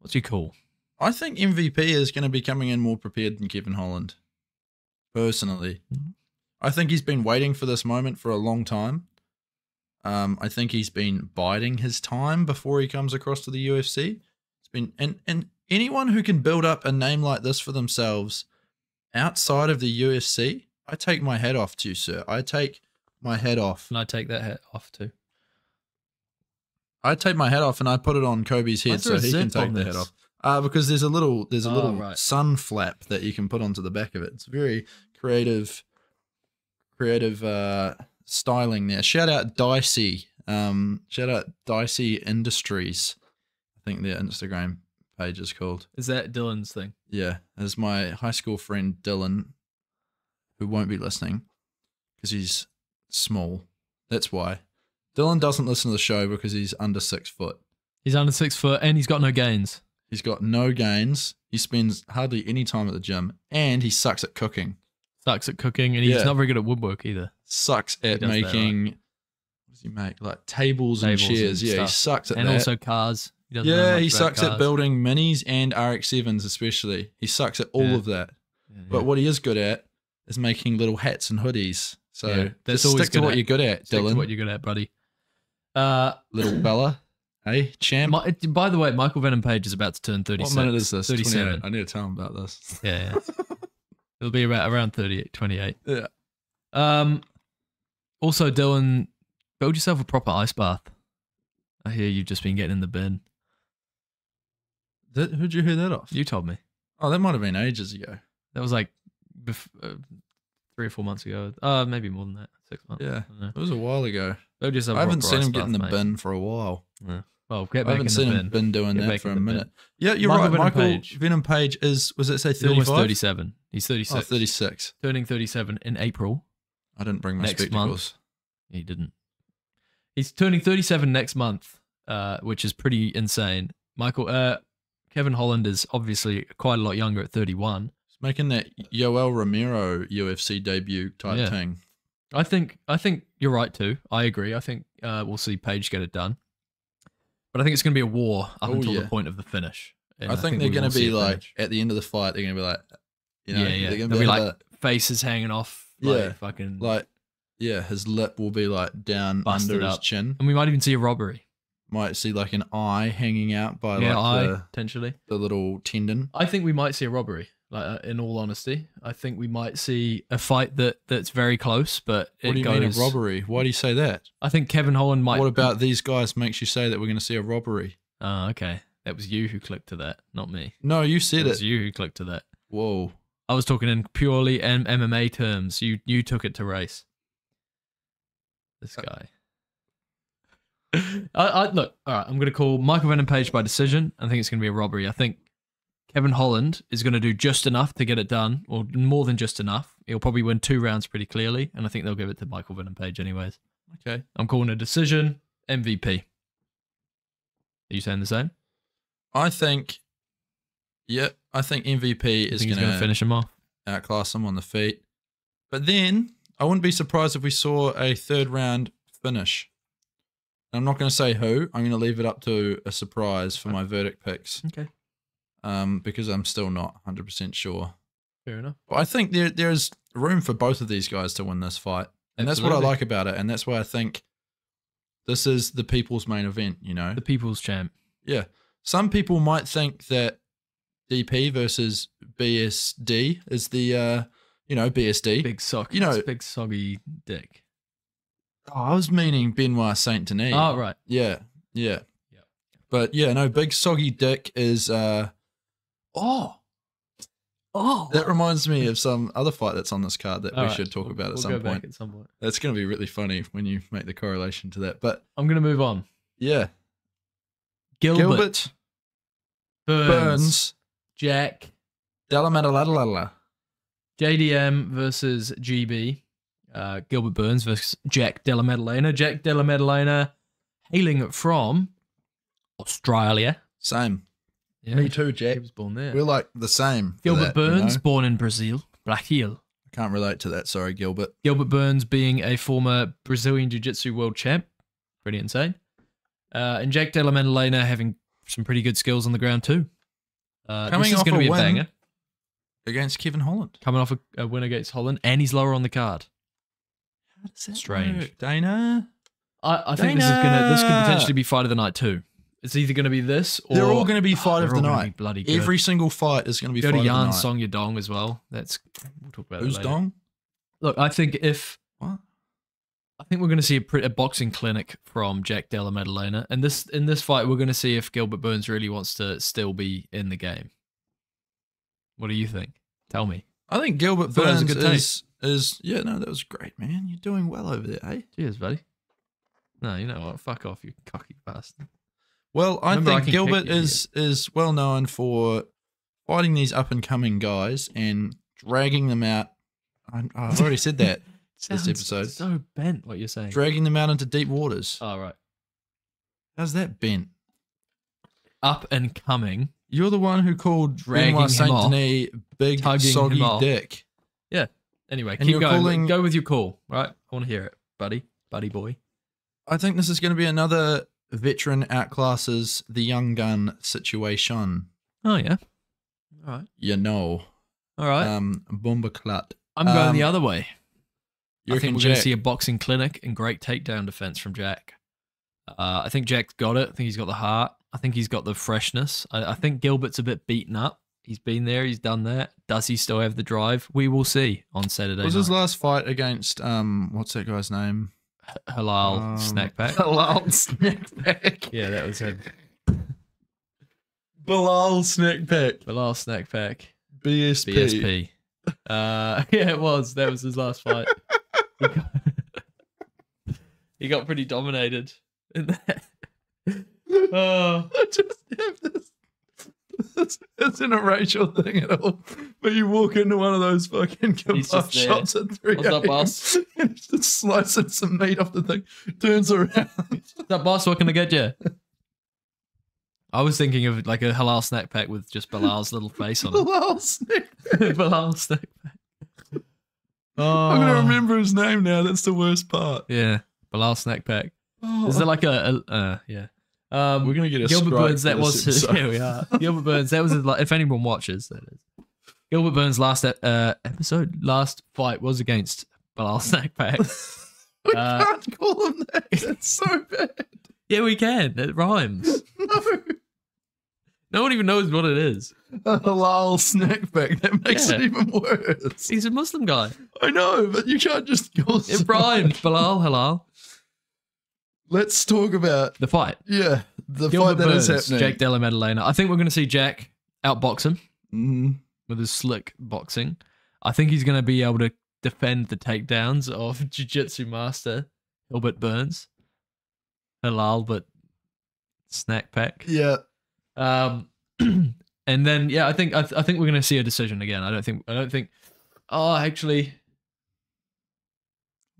what's your call? I think M V P is going to be coming in more prepared than Kevin Holland. Personally, mm-hmm. I think he's been waiting for this moment for a long time. Um, I think he's been biding his time before he comes across to the U F C. It's been and and anyone who can build up a name like this for themselves outside of the U F C, I take my hat off to you, sir. I take my hat off. And I take that hat off too. I take my hat off and I put it on Kobe's head so he can take the hat off. Uh, because there's a little there's a oh, little right. sun flap that you can put onto the back of it. It's very creative, creative. Uh, styling there. Shout out Dicey. Um, shout out Dicey Industries. I think their Instagram page is called. Is that Dylan's thing? Yeah. It's my high school friend Dylan, who won't be listening because he's small. That's why. Dylan doesn't listen to the show because he's under six foot. He's under six foot and he's got no gains. He's got no gains. He spends hardly any time at the gym and he sucks at cooking. Sucks at cooking and he's yeah. not very good at woodwork either. Sucks at making, that, like, what does he make? Like tables, tables and chairs. And yeah, stuff. He sucks at and that. And also cars. He yeah, he sucks cars. at building minis and R X sevens especially. He sucks at all yeah. of that. Yeah, but yeah. what he is good at is making little hats and hoodies. So yeah, that's just always stick good to what at. you're good at, stick Dylan. To what you're good at, buddy. Uh, little Bella. Hey, champ. My, by the way, Michael Venom Page is about to turn thirty-six. What minute is this? thirty-seven. I need to tell him about this. Yeah, yeah. It'll be about around thirty-eight, twenty-eight. Yeah. Um. Also, Dylan, build yourself a proper ice bath. I hear you've just been getting in the bin. That, who'd you hear that off? You told me. Oh, that might have been ages ago. That was like bef uh, three or four months ago. Uh, maybe more than that. Six months. Yeah, it was a while ago. Build yourself I haven't seen him get in the mate. bin for a while. Yeah. Well, get back I haven't in seen the bin. him been doing get that for a minute. Bin. Yeah, you're Michael right. Venom Michael Page. Venom Page is, was it say thirty-five? thirty-seven. He's thirty-six. Oh, thirty-six. Turning thirty-seven in April. I didn't bring my next spectacles. Month. He didn't. He's turning thirty-seven next month, uh, which is pretty insane. Michael, uh, Kevin Holland is obviously quite a lot younger at thirty-one. He's making that Yoel Romero U F C debut type yeah. thing. I think I think you're right too. I agree. I think uh, we'll see Page get it done. But I think it's going to be a war up oh, until yeah. the point of the finish. And I, I think, think they're going to be like, finish. at the end of the fight, they're going to be like, you know, yeah, yeah. they're going to be like, like faces hanging off. Like yeah, fucking like, yeah, his lip will be like down under his up. chin, and we might even see a robbery. Might see like an eye hanging out by yeah, like eye, the, potentially the little tendon. I think we might see a robbery. Like, in all honesty, I think we might see a fight that that's very close, but it goes. What do you goes... mean a robbery? Why do you say that? I think Kevin Holland might. What about these guys makes you say that we're going to see a robbery? Oh, okay. That was you who clicked to that, not me. No, you said it. It was you who clicked to that. Whoa. I was talking in purely M MMA terms. You you took it to race. This guy. I, I look. All right, I'm going to call Michael Venom Page by decision. I think it's going to be a robbery. I think Kevin Holland is going to do just enough to get it done, or more than just enough. He'll probably win two rounds pretty clearly, and I think they'll give it to Michael Venom Page anyways. Okay. I'm calling a decision M V P. Are you saying the same? I think, yeah, I think M V P is going to finish him off. Outclass him on the feet. But then, I wouldn't be surprised if we saw a third round finish. I'm not going to say who. I'm going to leave it up to a surprise for my verdict picks. Okay. Um, because I'm still not one hundred percent sure. Fair enough. But I think there there's room for both of these guys to win this fight. And Absolutely. That's what I like about it. And that's why I think this is the people's main event, you know? The people's champ. Yeah. Some people might think that D P versus B S D is the, uh, you know, B S D. Big sock. You know, big soggy dick. Oh, I was meaning Benoît Saint-Denis. Oh, right. Yeah, yeah. Yeah. But, yeah, no, big soggy dick is... Uh, Oh, oh! That reminds me of some other fight that's on this card that All we right. should talk we'll, about at, we'll some go back at some point. That's going to be really funny when you make the correlation to that. But I'm going to move on. Yeah, Gilbert, Gilbert Burns, Burns, Jack Della Maddalena, J D M versus G B. Uh, Gilbert Burns versus Jack Della Maddalena. Jack Della Maddalena, hailing from Australia. Same. Yeah, me too, Jack. He was born there. We're like the same. Gilbert that, Burns, you know? Born in Brazil. Brazil. I can't relate to that. Sorry, Gilbert. Gilbert Burns being a former Brazilian Jiu-Jitsu world champ. Pretty insane. Uh, and Jack Della Maddalena having some pretty good skills on the ground too. Uh, Coming this off is going to be a win banger. Against Kevin Holland. Coming off a, a win against Holland, and he's lower on the card. How does that Strange. Work, Dana? I, I think Dana. this is gonna this could potentially be fight of the night too. It's either going to be this or... They're all going to be fight oh, of the night. Bloody good. Every single fight is going to be Go fight to Yan, of the night. Song Yadong as well. That's... We'll talk about Who's that Dong? Look, I think if... What? I think we're going to see a, a boxing clinic from Jack Della Maddalena. And this, in this fight, we're going to see if Gilbert Burns really wants to still be in the game. What do you think? Tell me. I think Gilbert Burns, Burns is, is... Yeah, no, that was great, man. You're doing well over there, eh? Cheers, buddy. No, you know what? Fuck off, you cocky bastard. Well, I Remember, think I Gilbert you, is yeah. is well known for fighting these up and coming guys and dragging them out. I'm, oh, I've already said that this episode. So bent, what you're saying. Dragging them out into deep waters. Oh, right. How's that bent? Up and coming. You're the one who called Benoît Saint-Denis big soggy dick. Yeah. Anyway, and keep going. Calling... Go with your call. Right. I want to hear it, buddy, buddy boy. I think this is going to be another. Veteran outclasses the young gun situation. Oh, yeah. All right. You know. All right. Um, Bomba clut. I'm going um, the other way. I think we're going to see a boxing clinic and great takedown defense from Jack. Uh, I think Jack's got it. I think he's got the heart. I think he's got the freshness. I, I think Gilbert's a bit beaten up. He's been there. He's done that. Does he still have the drive? We will see on Saturday. Was night. his last fight against, um, what's that guy's name? Halal um, snack pack. Halal snack pack. Yeah, that was him. Belal snack pack. Belal snack pack. B S P. B S P. Uh, yeah, it was. That was his last fight. He got, he got pretty dominated in that. Oh, I just have this. It's, it's an racial thing at all, but you walk into one of those fucking kebab shops at three What's up, boss? And just slices some meat off the thing, turns around. What's up, boss? What can I get you? I was thinking of like a halal snack pack with just Bilal's little face on it. Bilal snack pack. Bilal snack pack. Oh. I'm going to remember his name now. That's the worst part. Yeah, Bilal snack pack. Oh. Is it like a, a uh, yeah. Um, We're gonna get a Gilbert Burns. That was his, here we are. Gilbert Burns. That was his, if anyone watches, that is Gilbert Burns' last uh, episode. Last fight was against Belal Snackpack. we uh, can't call him that. It's so bad. Yeah, we can. It rhymes. No. No one even knows what it is. A halal snack pack. That makes yeah. it even worse. He's a Muslim guy. I know, but you can't just go. It rhymes. Belal, halal. Let's talk about the fight. Yeah, the Gilbert fight that Burns, is happening. Jack Della Maddalena. I think we're going to see Jack outbox him mm-hmm. with his slick boxing. I think he's going to be able to defend the takedowns of jiu-jitsu master Gilbert Burns. Halal, but snack pack. Yeah. Um, and then yeah, I think I, th I think we're gonna see a decision again. I don't think I don't think. Oh, actually,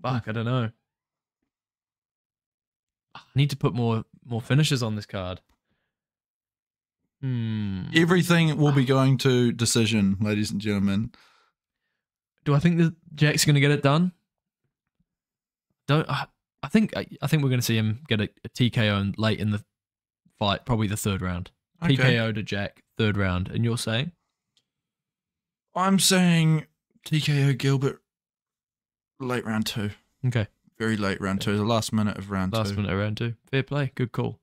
fuck, I don't know. I need to put more more finishes on this card. Hmm. Everything will be going to decision, ladies and gentlemen. Do I think that Jack's gonna get it done? Don't I? I think I, I think we're gonna see him get a, a T K O in, late in the fight, probably the third round. Okay. T K O to Jack, third round. And you're saying? I'm saying T K O Gilbert late round two. Okay. Very late round two. The last minute of round two. Last minute of round two. Fair play. Good call.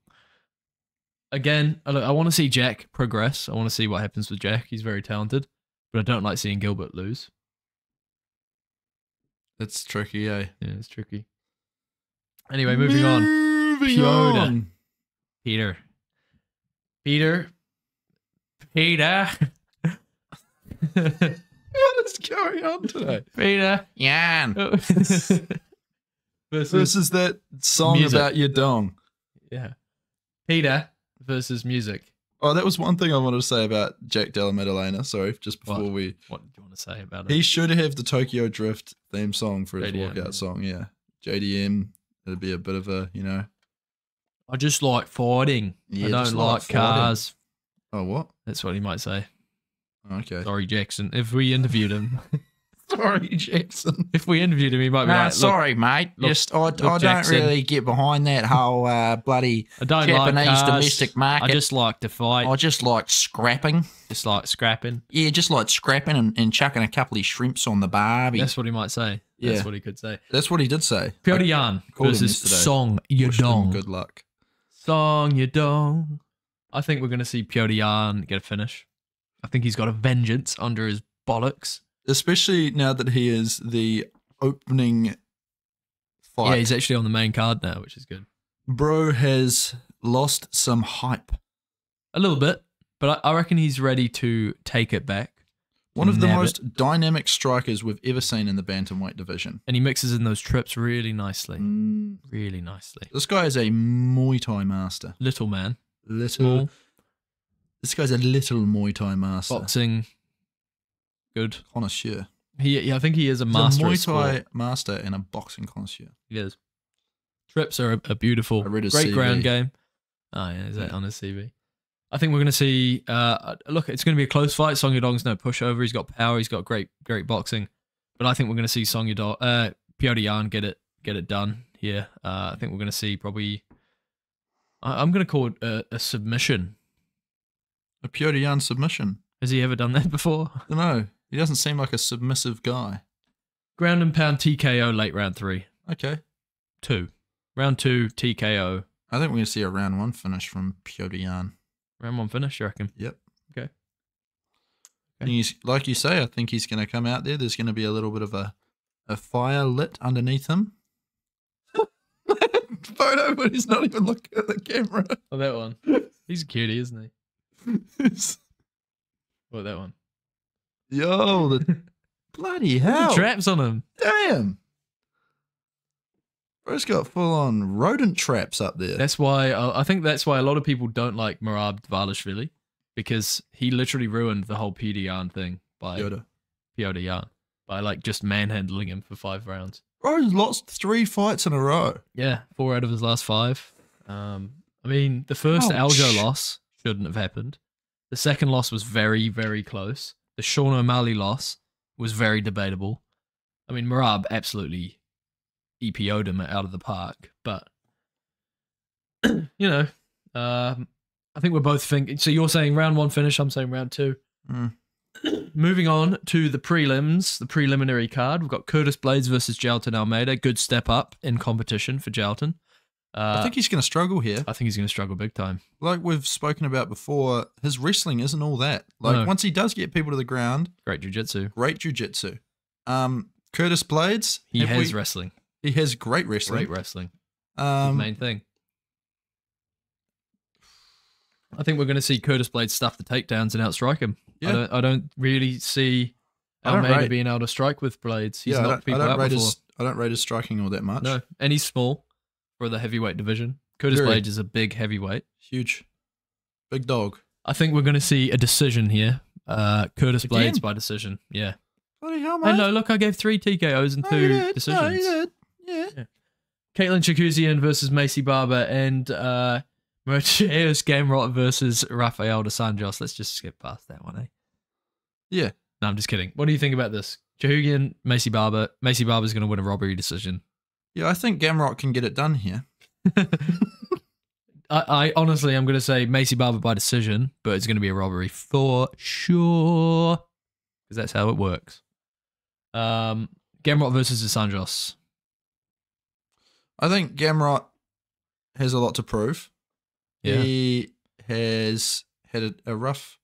Again, I, I want to see Jack progress. I want to see what happens with Jack. He's very talented. But I don't like seeing Gilbert lose. That's tricky, eh? Yeah, it's tricky. Anyway, moving, moving on. on. Peter. Peter, Peter, what is going on today? Peter Yan versus, versus that song music. About your dong. Yeah, Peter versus music. Oh, that was one thing I wanted to say about Jack Della Maddalena. Sorry, just before what? we. What do you want to say about it? He should have the Tokyo Drift theme song for his J D M, walkout yeah. song. Yeah, J D M. It'd be a bit of a, you know. I just like fighting. Yeah, I don't like, like cars. Fighting. Oh, what? That's what he might say. Okay. Sorry, Jackson. If we interviewed him. Sorry, Jackson. If we interviewed him, he might be nah, like, sorry, mate. Look, just I, look, I don't really get behind that whole uh, bloody I don't Japanese like domestic market. I just like to fight. I just like scrapping. Just like scrapping. Yeah, just like scrapping and, and chucking a couple of shrimps on the barbie. That's what he might say. Yeah. That's what he could say. That's what he did say. Pyotr Yan versus Song Yadong. Good luck. Song Yadong. I think we're going to see Pyotr Yan get a finish. I think he's got a vengeance under his bollocks. Especially now that he is the opening fight. Yeah, he's actually on the main card now, which is good. Bro has lost some hype. A little bit, but I, I reckon he's ready to take it back. One of the most it. dynamic strikers we've ever seen in the bantamweight division. And he mixes in those trips really nicely. Mm. Really nicely. This guy is a Muay Thai master. Little man. Little. Small. This guy's a little Muay Thai master. Boxing. Good. Connoisseur. He, yeah, I think he is a He's master. A Muay Thai sport. master and a boxing connoisseur. He is. Trips are a, a beautiful, great C V. Ground game. Oh, yeah, is that yeah. on his C V? I think we're going to see, uh, look, it's going to be a close fight. Song Yadong's no pushover. He's got power. He's got great, great boxing. But I think we're going to see Song Yadong, uh, Pyotr Yan get it, get it done here. Uh, I think we're going to see probably, I, I'm going to call it a, a submission. A Pyotr Yan submission. Has he ever done that before? No, he doesn't seem like a submissive guy. Ground and pound T K O late round three. Okay. Two. Round two, T K O. I think we're going to see a round one finish from Pyotr Yan. Round one finish, you reckon? Yep. Okay. okay. He's, like you say, I think he's going to come out there. There's going to be a little bit of a, a fire lit underneath him. Photo, but he's not even looking at the camera. Oh, that one. He's a cutie, isn't he? Oh, that one. Yo, the bloody hell. The traps on him. Damn. Bro's got full-on rodent traps up there. That's why, uh, I think that's why a lot of people don't like Merab Dvalishvili, because he literally ruined the whole Pyotr Yan thing by Yoda. Pyotr Yan, by like just manhandling him for five rounds. Bro's lost three fights in a row. Yeah, four out of his last five. Um, I mean, the first Ouch. Aljo loss shouldn't have happened. The second loss was very, very close. The Sean O'Malley loss was very debatable. I mean, Merab absolutely... E P O'd him out of the park, but you know, um, I think we're both thinking. So you're saying round one finish, I'm saying round two. Mm. Moving on to the prelims, the preliminary card. We've got Curtis Blaydes versus Jalton Almeida. Good step up in competition for Jalton. Uh, I think he's going to struggle here. I think he's going to struggle big time. Like we've spoken about before, his wrestling isn't all that. Like no. once he does get people to the ground, great jiu-jitsu. Great jiu-jitsu. Um, Curtis Blaydes, he has we, wrestling. He has great wrestling. Great wrestling. Um, main thing. I think we're going to see Curtis Blaydes stuff the takedowns and outstrike him. Yeah. I don't, I don't really see Almeida being able to strike with Blaydes. He's yeah, knocked people out before. His, I don't rate his striking all that much. No, and he's small for the heavyweight division. Curtis Very. Blaydes is a big heavyweight. Huge. Big dog. I think we're going to see a decision here. Uh, Curtis Again? Blaydes by decision. Yeah. Bloody hell, mate. Hey, no, look, I gave three T K Os and no, two did. decisions. No, you did. Yeah. yeah. Caitlin Chikouzian versus Maycee Barber and... Uh, Mochilus Gamrot versus Rafael dos Anjos. Let's just skip past that one, eh? Yeah. No, I'm just kidding. What do you think about this? Chikouzian, Maycee Barber. Maycee Barber's going to win a robbery decision. Yeah, I think Gamrot can get it done here. I, I honestly, I'm going to say Maycee Barber by decision, but it's going to be a robbery for sure, because that's how it works. Um, Gamrot versus dos Anjos. I think Gamrot has a lot to prove. Yeah. He has had a, a rough...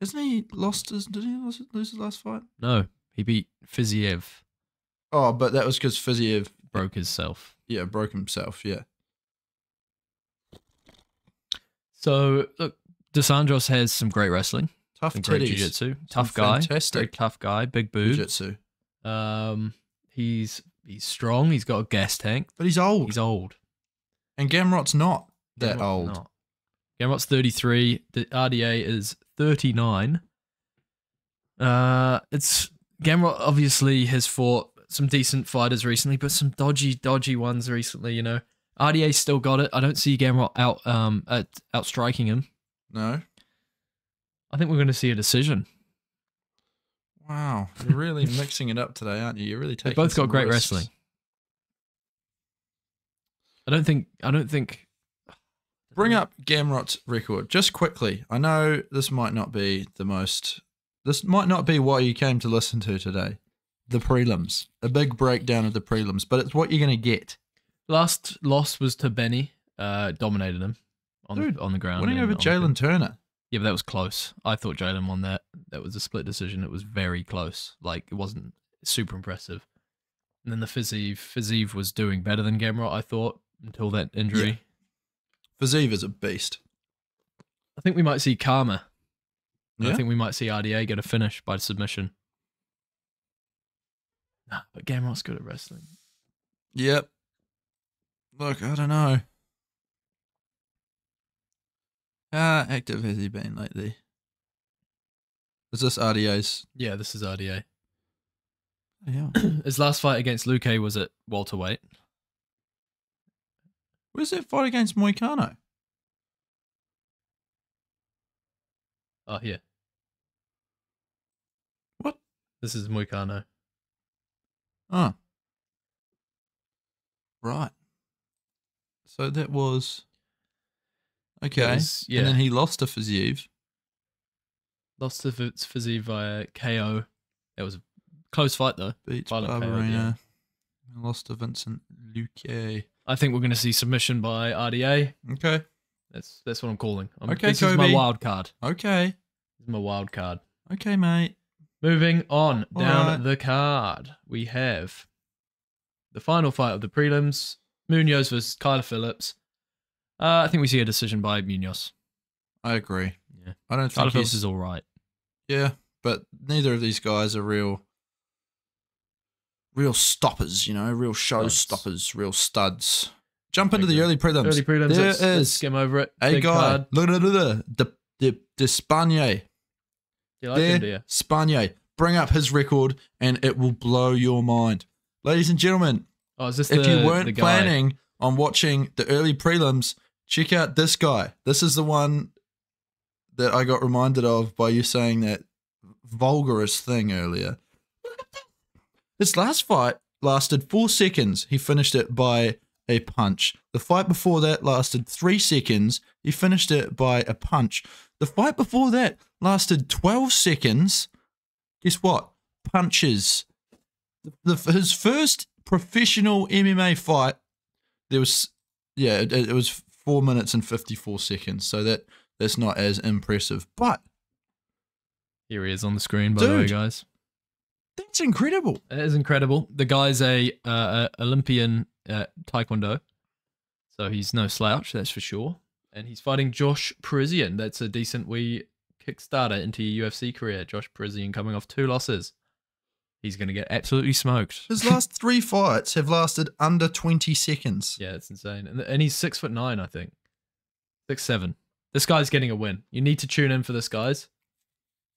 Isn't he lost? His, did he lose his last fight? No, he beat Fiziev. Oh, but that was because Fiziev... Broke himself. Yeah, broke himself, yeah. So, look, dos Anjos has some great wrestling. Tough titties. Great jiu-jitsu. Tough some guy. Fantastic. Tough guy, big boobs. Jiu-jitsu. Um, he's, he's strong. He's got a gas tank. But he's old. He's old. And Gamrot's not. That Gamrot's old. Not. Gamrot's thirty-three. The R D A is thirty-nine. Uh, it's Gamrot obviously has fought some decent fighters recently, but some dodgy, dodgy ones recently. You know, R D A still got it. I don't see Gamrot out, um, at, outstriking him. No. I think we're going to see a decision. Wow, you're really mixing it up today, aren't you? You're really taking. They both got great risks. Wrestling. I don't think. I don't think. Bring up Gamrot's record just quickly. I know this might not be the most. This might not be what you came to listen to today. The prelims, a big breakdown of the prelims, but it's what you're going to get. Last loss was to Benny. Uh, dominated him on Dude, the on the ground. Winning over Jalen Turner. Yeah, but that was close. I thought Jalen won that. That was a split decision. It was very close. Like it wasn't super impressive. And then the Fiziev. Fiziev was doing better than Gamrot. I thought until that injury. Yeah. Fiziev is a beast. I think we might see Karma. Yeah. I think we might see R D A get a finish by submission. Nah, but Gamrot's good at wrestling. Yep. Look, I don't know. How active has he been lately? Is this R D A's? Yeah, this is R D A. Yeah. His last fight against Luke was at welterweight. Where's that fight against Moicano? Oh, yeah. What? This is Moicano. Oh. Right. So that was... Okay. That was, yeah. And then he lost to Fiziev. Lost to Fiziev via K O. That was a close fight, though. Beat Barbarina. Yeah. Lost to Vincent Luque. I think we're going to see submission by R D A. Okay. That's that's what I'm calling. I'm, okay, this Kobe. is my wild card. Okay. This is my wild card. Okay, mate. Moving on All down right. the card, we have the final fight of the prelims, Munhoz versus Kyler Phillips. Uh, I think we see a decision by Munhoz. I agree. Yeah. I don't think Kyler Phillips is all right. Yeah, but neither of these guys are real... Real stoppers, you know, real show Studs. stoppers, real studs. Jump into the early prelims. Early prelims. There let's, is. Let's skim over it. A Big guy. Look at the the the Spanier. You like there, him, do you? Spanier. Bring up his record, and it will blow your mind, ladies and gentlemen. Oh, is this if the, you weren't the guy? planning on watching the early prelims, check out this guy. This is the one that I got reminded of by you saying that vulgarist thing earlier. His last fight lasted four seconds. He finished it by a punch. The fight before that lasted three seconds. He finished it by a punch. The fight before that lasted twelve seconds. Guess what? Punches. The, the, his first professional M M A fight, there was yeah, it, it was four minutes and fifty-four seconds. So that that's not as impressive. But here he is on the screen, by dude, the way, guys. That's incredible. It is incredible. The guy's a uh, Olympian at Taekwondo, so he's no slouch, that's for sure. And he's fighting Josh Parisian. That's a decent wee kickstarter into your U F C career. Josh Parisian coming off two losses. He's going to get absolutely smoked. His last three fights have lasted under twenty seconds. Yeah, it's insane. And, and he's six foot nine, I think. Six, seven. This guy's getting a win. You need to tune in for this, guys.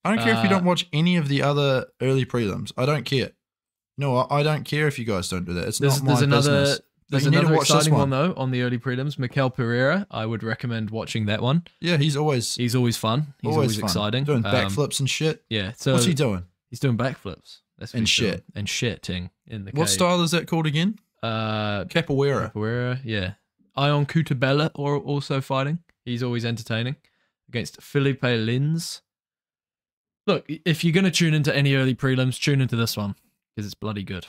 I don't care uh, if you don't watch any of the other early prelims. I don't care. No, I, I don't care if you guys don't do that. It's there's, not my there's business. Another, there's another watch exciting one. one, though, on the early prelims. Mikel Pereira. I would recommend watching that one. Yeah, he's always... He's always fun. He's always, always fun. exciting. Doing backflips um, and shit. Yeah. So What's he doing? He's doing backflips. That's and shit. Doing. And shitting in the cave. What style is that called again? Uh, Capoeira. Capoeira, yeah. Ion Cutabella or also fighting. He's always entertaining. Against Felipe Lins. Look, if you're going to tune into any early prelims, tune into this one, because it's bloody good.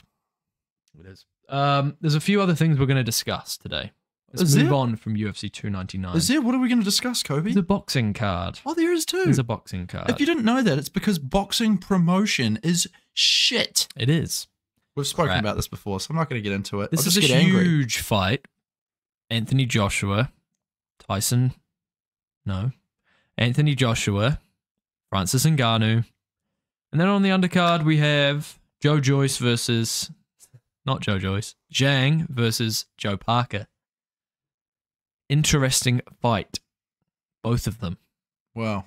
It is. Um, there's a few other things we're going to discuss today. Let's is move there? on from U F C two ninety-nine. Is there? What are we going to discuss, Kobe? The boxing card. Oh, there is too. There's a boxing card. If you didn't know that, it's because boxing promotion is shit. It is. We've spoken Crap. about this before, so I'm not going to get into it. This I'll is just a get huge angry. fight. Anthony Joshua, Tyson, no. Anthony Joshua... Francis Ngannou. And then on the undercard, we have Joe Joyce versus, not Joe Joyce, Zhang versus Joe Parker. Interesting fight. Both of them. Wow.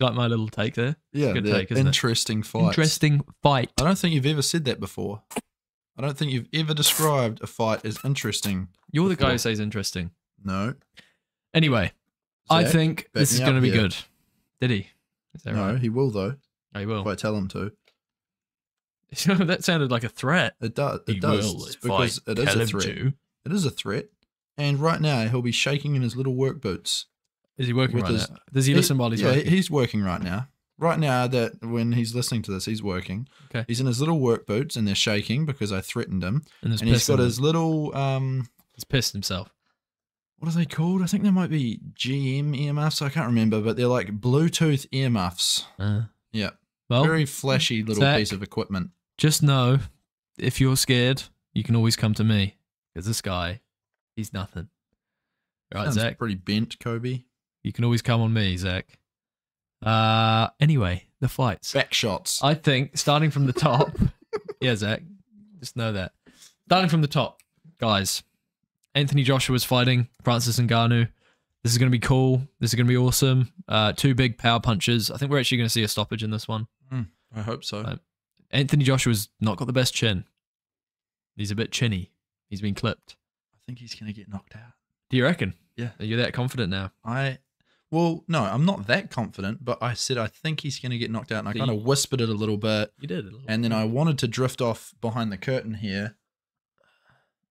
Like my little take there? Yeah, good take, isn't it? Interesting fight. Interesting fight. I don't think you've ever said that before. I don't think you've ever described a fight as interesting. You're before. the guy who says interesting. No. Anyway, Zach, I think this is going to be here. good. Did he? Is that no, right? he will though. Oh, he will. If I tell him to. That sounded like a threat. It does. It he does. Will because it is a threat. To. It is a threat. And right now he'll be shaking in his little work boots. Is he working right his, now? Does he, he listen while he's yeah, working? He's working right now. Right now, that when he's listening to this, he's working. Okay. He's in his little work boots and they're shaking because I threatened him. And, and he's got his little. Um, he's pissed himself. What are they called? I think they might be G M earmuffs. I can't remember, but they're like Bluetooth earmuffs. Uh, yeah. Well, very flashy little Zach, piece of equipment. Just know, if you're scared, you can always come to me. Because this guy, he's nothing. All right, Zach? Pretty bent, Kobe. You can always come on me, Zach. Uh, anyway, the fights. Back shots. I think, starting from the top. Yeah, Zach. Just know that. Starting from the top, guys. Anthony Joshua's fighting Francis Ngannou. This is going to be cool. This is going to be awesome. Uh, two big power punches. I think we're actually going to see a stoppage in this one. Mm, I hope so. Uh, Anthony Joshua's not got the best chin. He's a bit chinny. He's been clipped. I think he's going to get knocked out. Do you reckon? Yeah. Are you that confident now? I, well, no, I'm not that confident, but I said I think he's going to get knocked out, and I kind of whispered it a little bit. You did. A little and bit. then I wanted to drift off behind the curtain here,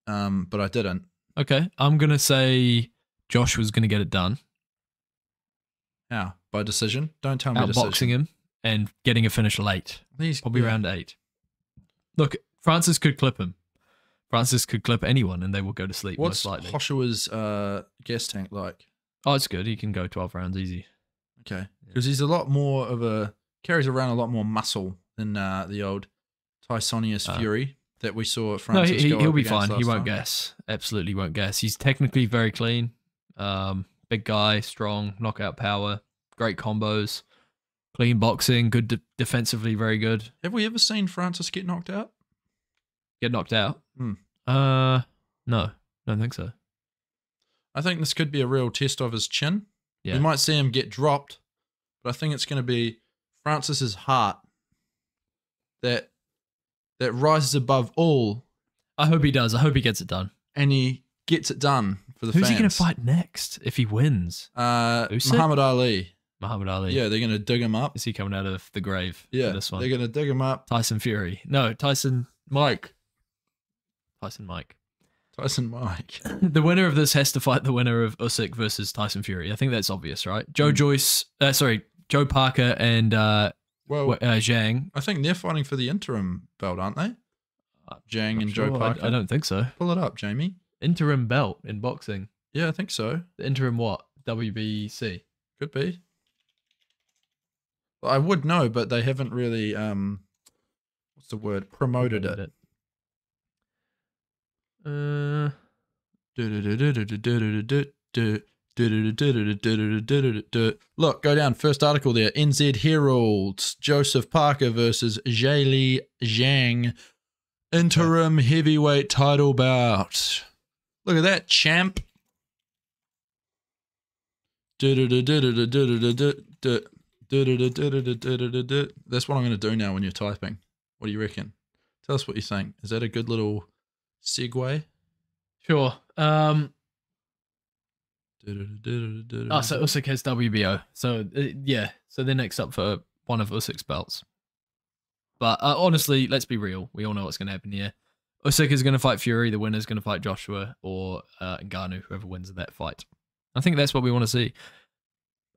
um, but I didn't. Okay, I'm going to say Josh was going to get it done. How? By decision? Don't tell me decision. Outboxing him and getting a finish late. Please, Probably yeah. round eight. Look, Francis could clip him. Francis could clip anyone and they will go to sleep What's most likely. What's Joshua's uh, gas tank like? Oh, it's good. He can go twelve rounds easy. Okay, because yeah. he's a lot more of a... Carries around a lot more muscle than uh, the old Tysonius uh. Fury. That we saw Francis. No, he, go he'll be fine. He won't time. gas. Absolutely won't gas. He's technically very clean. Um, big guy, strong, knockout power, great combos, clean boxing, good de defensively, very good. Have we ever seen Francis get knocked out? Get knocked out? Mm. Uh, no, I don't think so. I think this could be a real test of his chin. Yeah. You might see him get dropped, but I think it's going to be Francis's heart that. That rises above all. I hope he does. I hope he gets it done. And he gets it done for the Who's fans. Who's he going to fight next if he wins? Uh, Muhammad Ali. Muhammad Ali. Yeah, they're going to dig him up. Is he coming out of the grave yeah, for this one? They're going to dig him up. Tyson Fury. No, Tyson Mike. Tyson Mike. Tyson Mike. The winner of this has to fight the winner of Usyk versus Tyson Fury. I think that's obvious, right? Joe mm. Joyce, uh, sorry, Joe Parker and... Uh, Well, uh, Zhang. I think they're fighting for the interim belt, aren't they? Zhang and sure. Joe Parker. I, I don't think so. Pull it up, Jamie. Interim belt in boxing. Yeah, I think so. The interim what? W B C. Could be. I would know, but they haven't really, um, what's the word? Promoted, Promoted it. it. Uh, Look, go down. First article there. N Z Herald. Joseph Parker versus Zhang Zhang. Interim heavyweight title bout. Look at that, champ. That's what I'm going to do now when you're typing. What do you reckon? Tell us what you think. Is that a good little segue? Sure. Um... Oh, so Usyk has W B O. So, uh, yeah. So they're next up for one of Usyk's belts. But uh, honestly, let's be real. We all know what's going to happen here. Usyk is going to fight Fury. The winner is going to fight Joshua or uh, Ngannou, whoever wins that fight. I think that's what we want to see.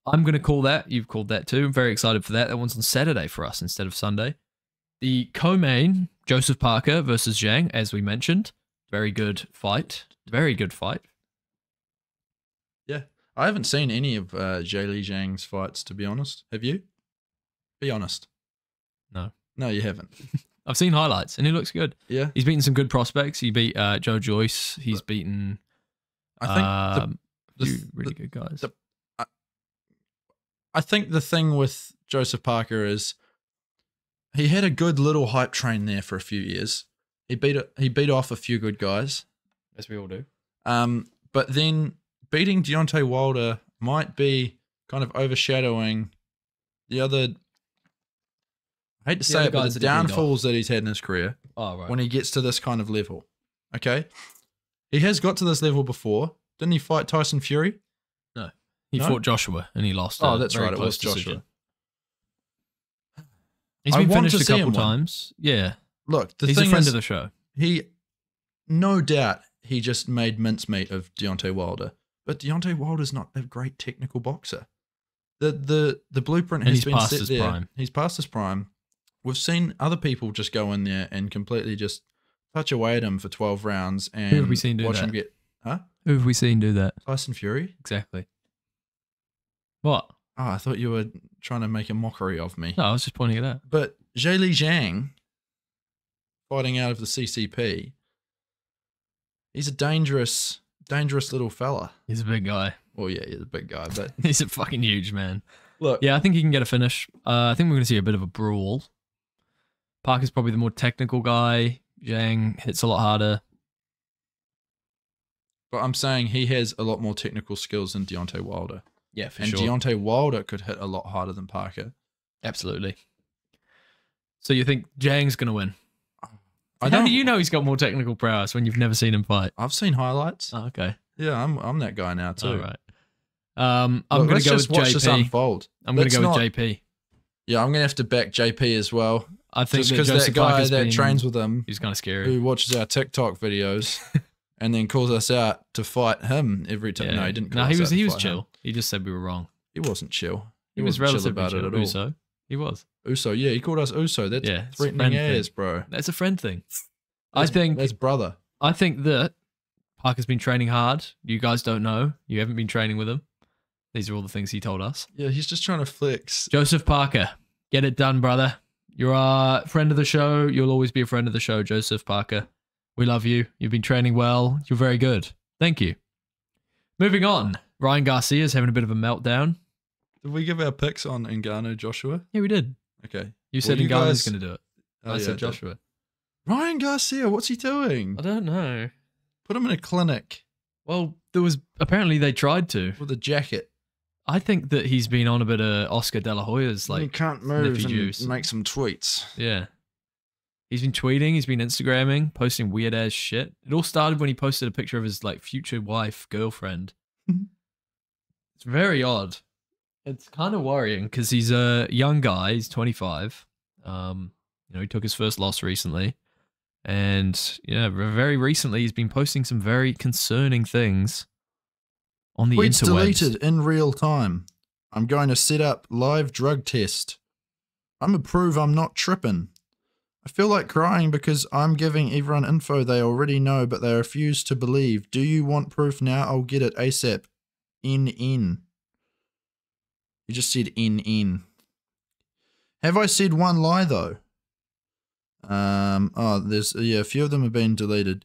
I'm going to call that. You've called that too. I'm very excited for that. That one's on Saturday for us instead of Sunday. The co-main, Joseph Parker versus Zhang, as we mentioned. Very good fight. Very good fight. Yeah. I haven't seen any of uh, Zhang Zhang's fights, to be honest. Have you? Be honest. No. No, you haven't. I've seen highlights, and he looks good. Yeah. He's beaten some good prospects. He beat uh, Joe Joyce. He's but, beaten... I think... Um, the, the, really the, good guys. The, I think the thing with Joseph Parker is he had a good little hype train there for a few years. He beat he beat off a few good guys, as we all do. Um, but then beating Deontay Wilder might be kind of overshadowing the other. I hate to say it, but the downfalls that he's had in his career. Oh, right. When he gets to this kind of level, okay, he has got to this level before. Didn't he fight Tyson Fury? No. He no? fought Joshua and he lost. Oh, that's right. It was Joshua. Decision. He's been I finished a couple times. Win. Yeah. Look, the He's thing a friend is, of the show. He, no doubt, he just made mincemeat of Deontay Wilder. But Deontay Wilder's not a great technical boxer. The the the blueprint has been set there. Prime. He's past his prime. We've seen other people just go in there and completely just touch away at him for twelve rounds and Who have we seen do watch that? him get. Huh? Who have we seen do that? Tyson Fury? Exactly. What? Oh, I thought you were trying to make a mockery of me. No, I was just pointing it out. But Zhang Zhang, fighting out of the C C P, he's a dangerous, dangerous little fella. He's a big guy. Well, yeah, he's a big guy, but... he's a fucking huge man. Look. Yeah, I think he can get a finish. Uh, I think we're going to see a bit of a brawl. Parker's probably the more technical guy. Zhang hits a lot harder. But I'm saying he has a lot more technical skills than Deontay Wilder. Yeah, for and sure. And Deontay Wilder could hit a lot harder than Parker. Absolutely. So you think Zhang's going to win? I How do you know he's got more technical prowess when you've never seen him fight? I've seen highlights. Oh, okay. Yeah, I'm I'm that guy now too. All right. Um, I'm going to go with watch J P. This unfold. I'm going to go not, with J P. Yeah, I'm going to have to back J P as well. I think just because that, that guy that been, trains with him, he's kind of scary. Who watches our TikTok videos? And then calls us out to fight him every time. Yeah. No, he didn't call no, us he was, out to he was chill. Him. He just said we were wrong. He wasn't chill. He, he was relatively chill about chill. it at all. Uso. He was. Uso, yeah. He called us Uso. That's yeah, threatening airs, bro. That's a friend thing. That's, I think... That's brother. I think that Parker's been training hard. You guys don't know. You haven't been training with him. These are all the things he told us. Yeah, he's just trying to flex. Joseph Parker, get it done, brother. You're a friend of the show. You'll always be a friend of the show, Joseph Parker. We love you. You've been training well. You're very good. Thank you. Moving on. Ryan Garcia's having a bit of a meltdown. Did we give our picks on Ngannou Joshua? Yeah, we did. Okay. You well, said you Ngannou's guys... going to do it. Oh, I yeah, said Joshua. Ryan Garcia, what's he doing? I don't know. Put him in a clinic. Well, there was apparently they tried to. With a jacket. I think that he's been on a bit of Oscar De La Hoya's like... He can't move and juice. make some tweets. Yeah. He's been tweeting, he's been Instagramming, posting weird ass shit. It all started when he posted a picture of his like future wife, girlfriend. It's very odd. It's kind of worrying because he's a young guy, he's twenty-five. Um, you know, he took his first loss recently. And yeah, very recently he's been posting some very concerning things on the internet. Tweets deleted in real time. I'm going to set up live drug test. I'm gonna prove I'm not tripping. I feel like crying because I'm giving everyone info they already know, but they refuse to believe. Do you want proof now? I'll get it ASAP. N N. You just said N N. Have I said one lie though? Um, oh, there's, yeah, a few of them have been deleted.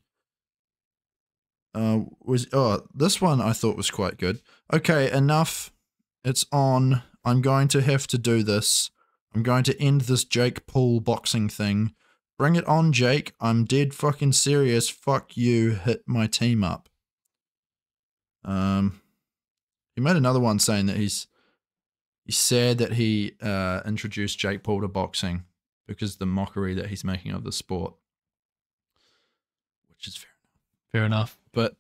Uh, was, oh, this one I thought was quite good. Okay, enough. It's on. I'm going to have to do this. I'm going to end this Jake Paul boxing thing. Bring it on, Jake. I'm dead fucking serious. Fuck you. Hit my team up. Um, he made another one saying that he's, he's sad that he uh, introduced Jake Paul to boxing because of the mockery that he's making of the sport, which is fair enough. Fair enough. But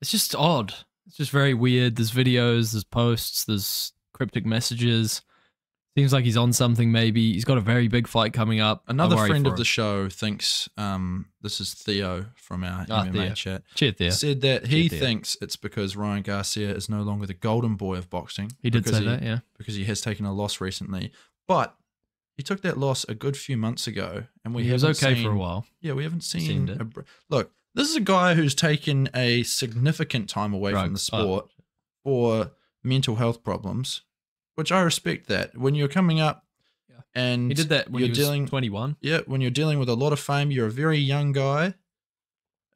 it's just odd. It's just very weird. There's videos, there's posts, there's cryptic messages. Seems like he's on something, maybe. He's got a very big fight coming up. Another friend of the show thinks, um, this is Theo from our M M A chat. Cheer, Theo. Said that he thinks it's because Ryan Garcia is no longer the golden boy of boxing. He did say that, yeah. Because he has taken a loss recently. But he took that loss a good few months ago. And we he was okay seen, for a while. Yeah, we haven't seen... A, look, this is a guy who's taken a significant time away Drugs. from the sport oh. for mental health problems. Which I respect that. When you're coming up yeah. and he did that when you're he was dealing twenty-one. Yeah, when you're dealing with a lot of fame, you're a very young guy.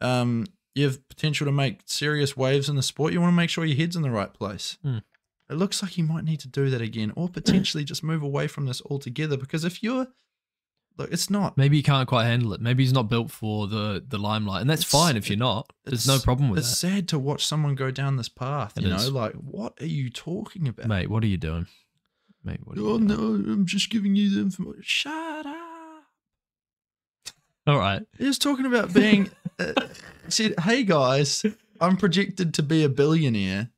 Um, you have potential to make serious waves in the sport. You want to make sure your head's in the right place. Mm. It looks like you might need to do that again, or potentially just move away from this altogether, because if you're look, it's not maybe you can't quite handle it. Maybe he's not built for the the limelight. And that's it's, fine if you're not. There's no problem with it's that. It's sad to watch someone go down this path, it you is. know, like what are you talking about? Mate, what are you doing? Mate, what are oh, you doing? Oh no, I'm just giving you the information. Shut up. All right. He was talking about being uh, said, "Hey guys, I'm projected to be a billionaire."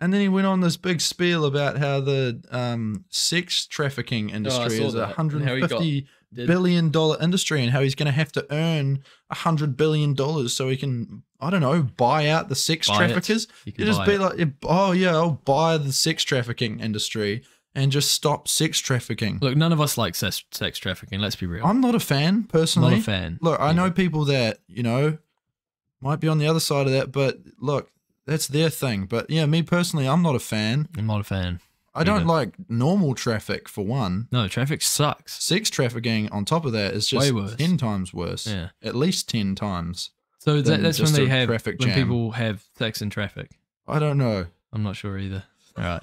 And then he went on this big spiel about how the um, sex trafficking industry oh, is a one hundred fifty billion dollar industry and how he's going to have to earn one hundred billion dollars so he can, I don't know, buy out the sex buy traffickers. You just be it. like, oh yeah, I'll buy the sex trafficking industry and just stop sex trafficking. Look, none of us like sex, sex trafficking, let's be real. I'm not a fan, personally. Not a fan. Look, I yeah. know people that, you know, might be on the other side of that, but look, that's their thing. But yeah, me personally, I'm not a fan. I'm not a fan. I don't either. Like normal traffic, for one. No, traffic sucks. Sex trafficking on top of that is just way worse. ten times worse. Yeah. At least ten times. So that, that's when they have traffic jam. When people have sex in traffic. I don't know. I'm not sure either. All right.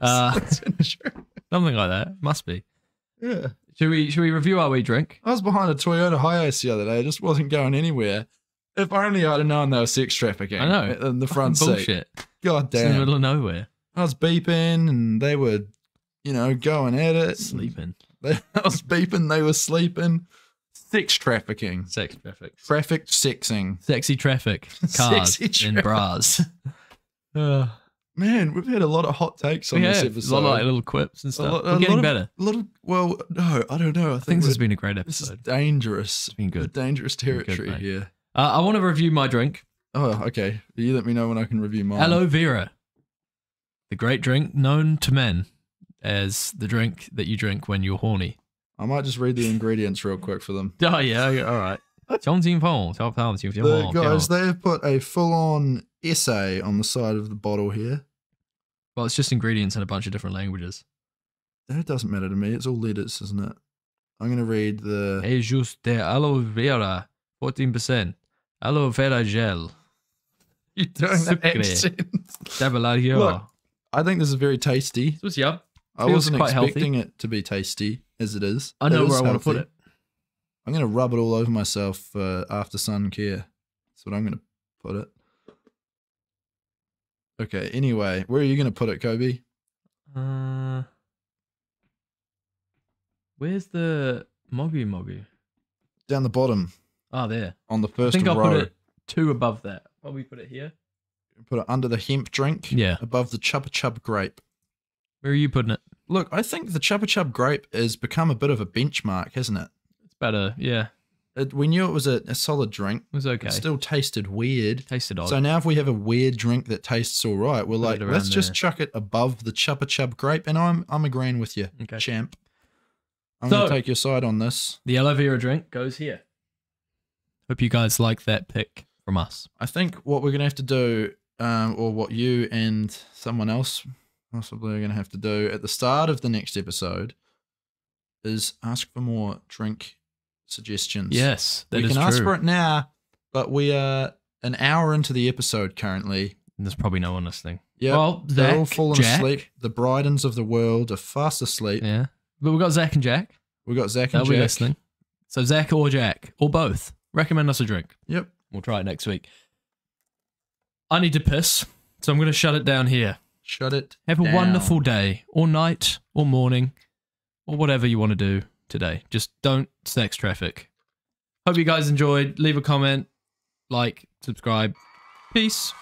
uh, something like that. Must be. Yeah. Should we should we review our wee drink? I was behind a Toyota Hiace the other day. It just wasn't going anywhere. If only I'd have known they were sex trafficking. I know. In the front Bullshit. seat. Bullshit. God damn. It's in the middle of nowhere. I was beeping and they were, you know, going at it. Sleeping. They, I was beeping. They were sleeping. Sex trafficking. Sex traffic. Traffic sexing. Sexy traffic. Cars Sexy tra and bras. uh, Man, we've had a lot of hot takes on yeah, this episode. A lot of like, little quips and stuff. Lot, we're getting lot of, better. Little, well, no, I don't know. I, I think, think this has been a great episode. This is dangerous. It's been good. It's dangerous territory good, here. Uh, I want to review my drink. Oh, okay. You let me know when I can review mine. Aloe vera, the great drink known to men as the drink that you drink when you're horny. I might just read the ingredients real quick for them. Oh, yeah. yeah all right. The guys, they have put a full-on essay on the side of the bottle here. Well, it's just ingredients in a bunch of different languages. That doesn't matter to me. It's all letters, isn't it? I'm going to read the... Es jus de aloe vera, fourteen percent. Aloe vera gel. You don't have accent. Look, I think this is very tasty. It's, yeah, I wasn't expecting healthy. it to be tasty as it is. I know is where I healthy. want to put it. I'm going to rub it all over myself uh, after sun care. That's what I'm going to put it. Okay, anyway, where are you going to put it, Kobe? Uh, where's the mogu mogu? Down the bottom. Oh, there. On the first row. I think I'll row. put it two above that. Probably put it here. Put it under the hemp drink. Yeah. Above the Chupa Chup grape. Where are you putting it? Look, I think the Chupa Chup grape has become a bit of a benchmark, hasn't it? It's better, yeah. It, we knew it was a, a solid drink. It was okay. It still tasted weird. It tasted odd. So now if we have a weird drink that tastes all right, we're put like, let's there. just chuck it above the Chupa Chup grape, and I'm I'm agreeing with you, okay. champ. I'm so, going to take your side on this. The aloe vera drink goes here. Hope you guys like that pick from us. I think what we're going to have to do, um, or what you and someone else possibly are going to have to do at the start of the next episode is ask for more drink suggestions. Yes, that is true. We can ask for it now, but we are an hour into the episode currently. And there's probably no one listening. Yeah, well, they're all falling asleep. The Brydens of the world are fast asleep. Yeah. But we've got Zach and Jack. We've got Zach and Jack. They'll be listening. So Zach or Jack, or both, recommend us a drink. Yep. We'll try it next week. I need to piss, so I'm going to shut it down here. Shut it down. Have a wonderful day, or night, or morning, or whatever you want to do today. Just don't sex traffic. Hope you guys enjoyed. Leave a comment, like, subscribe. Peace.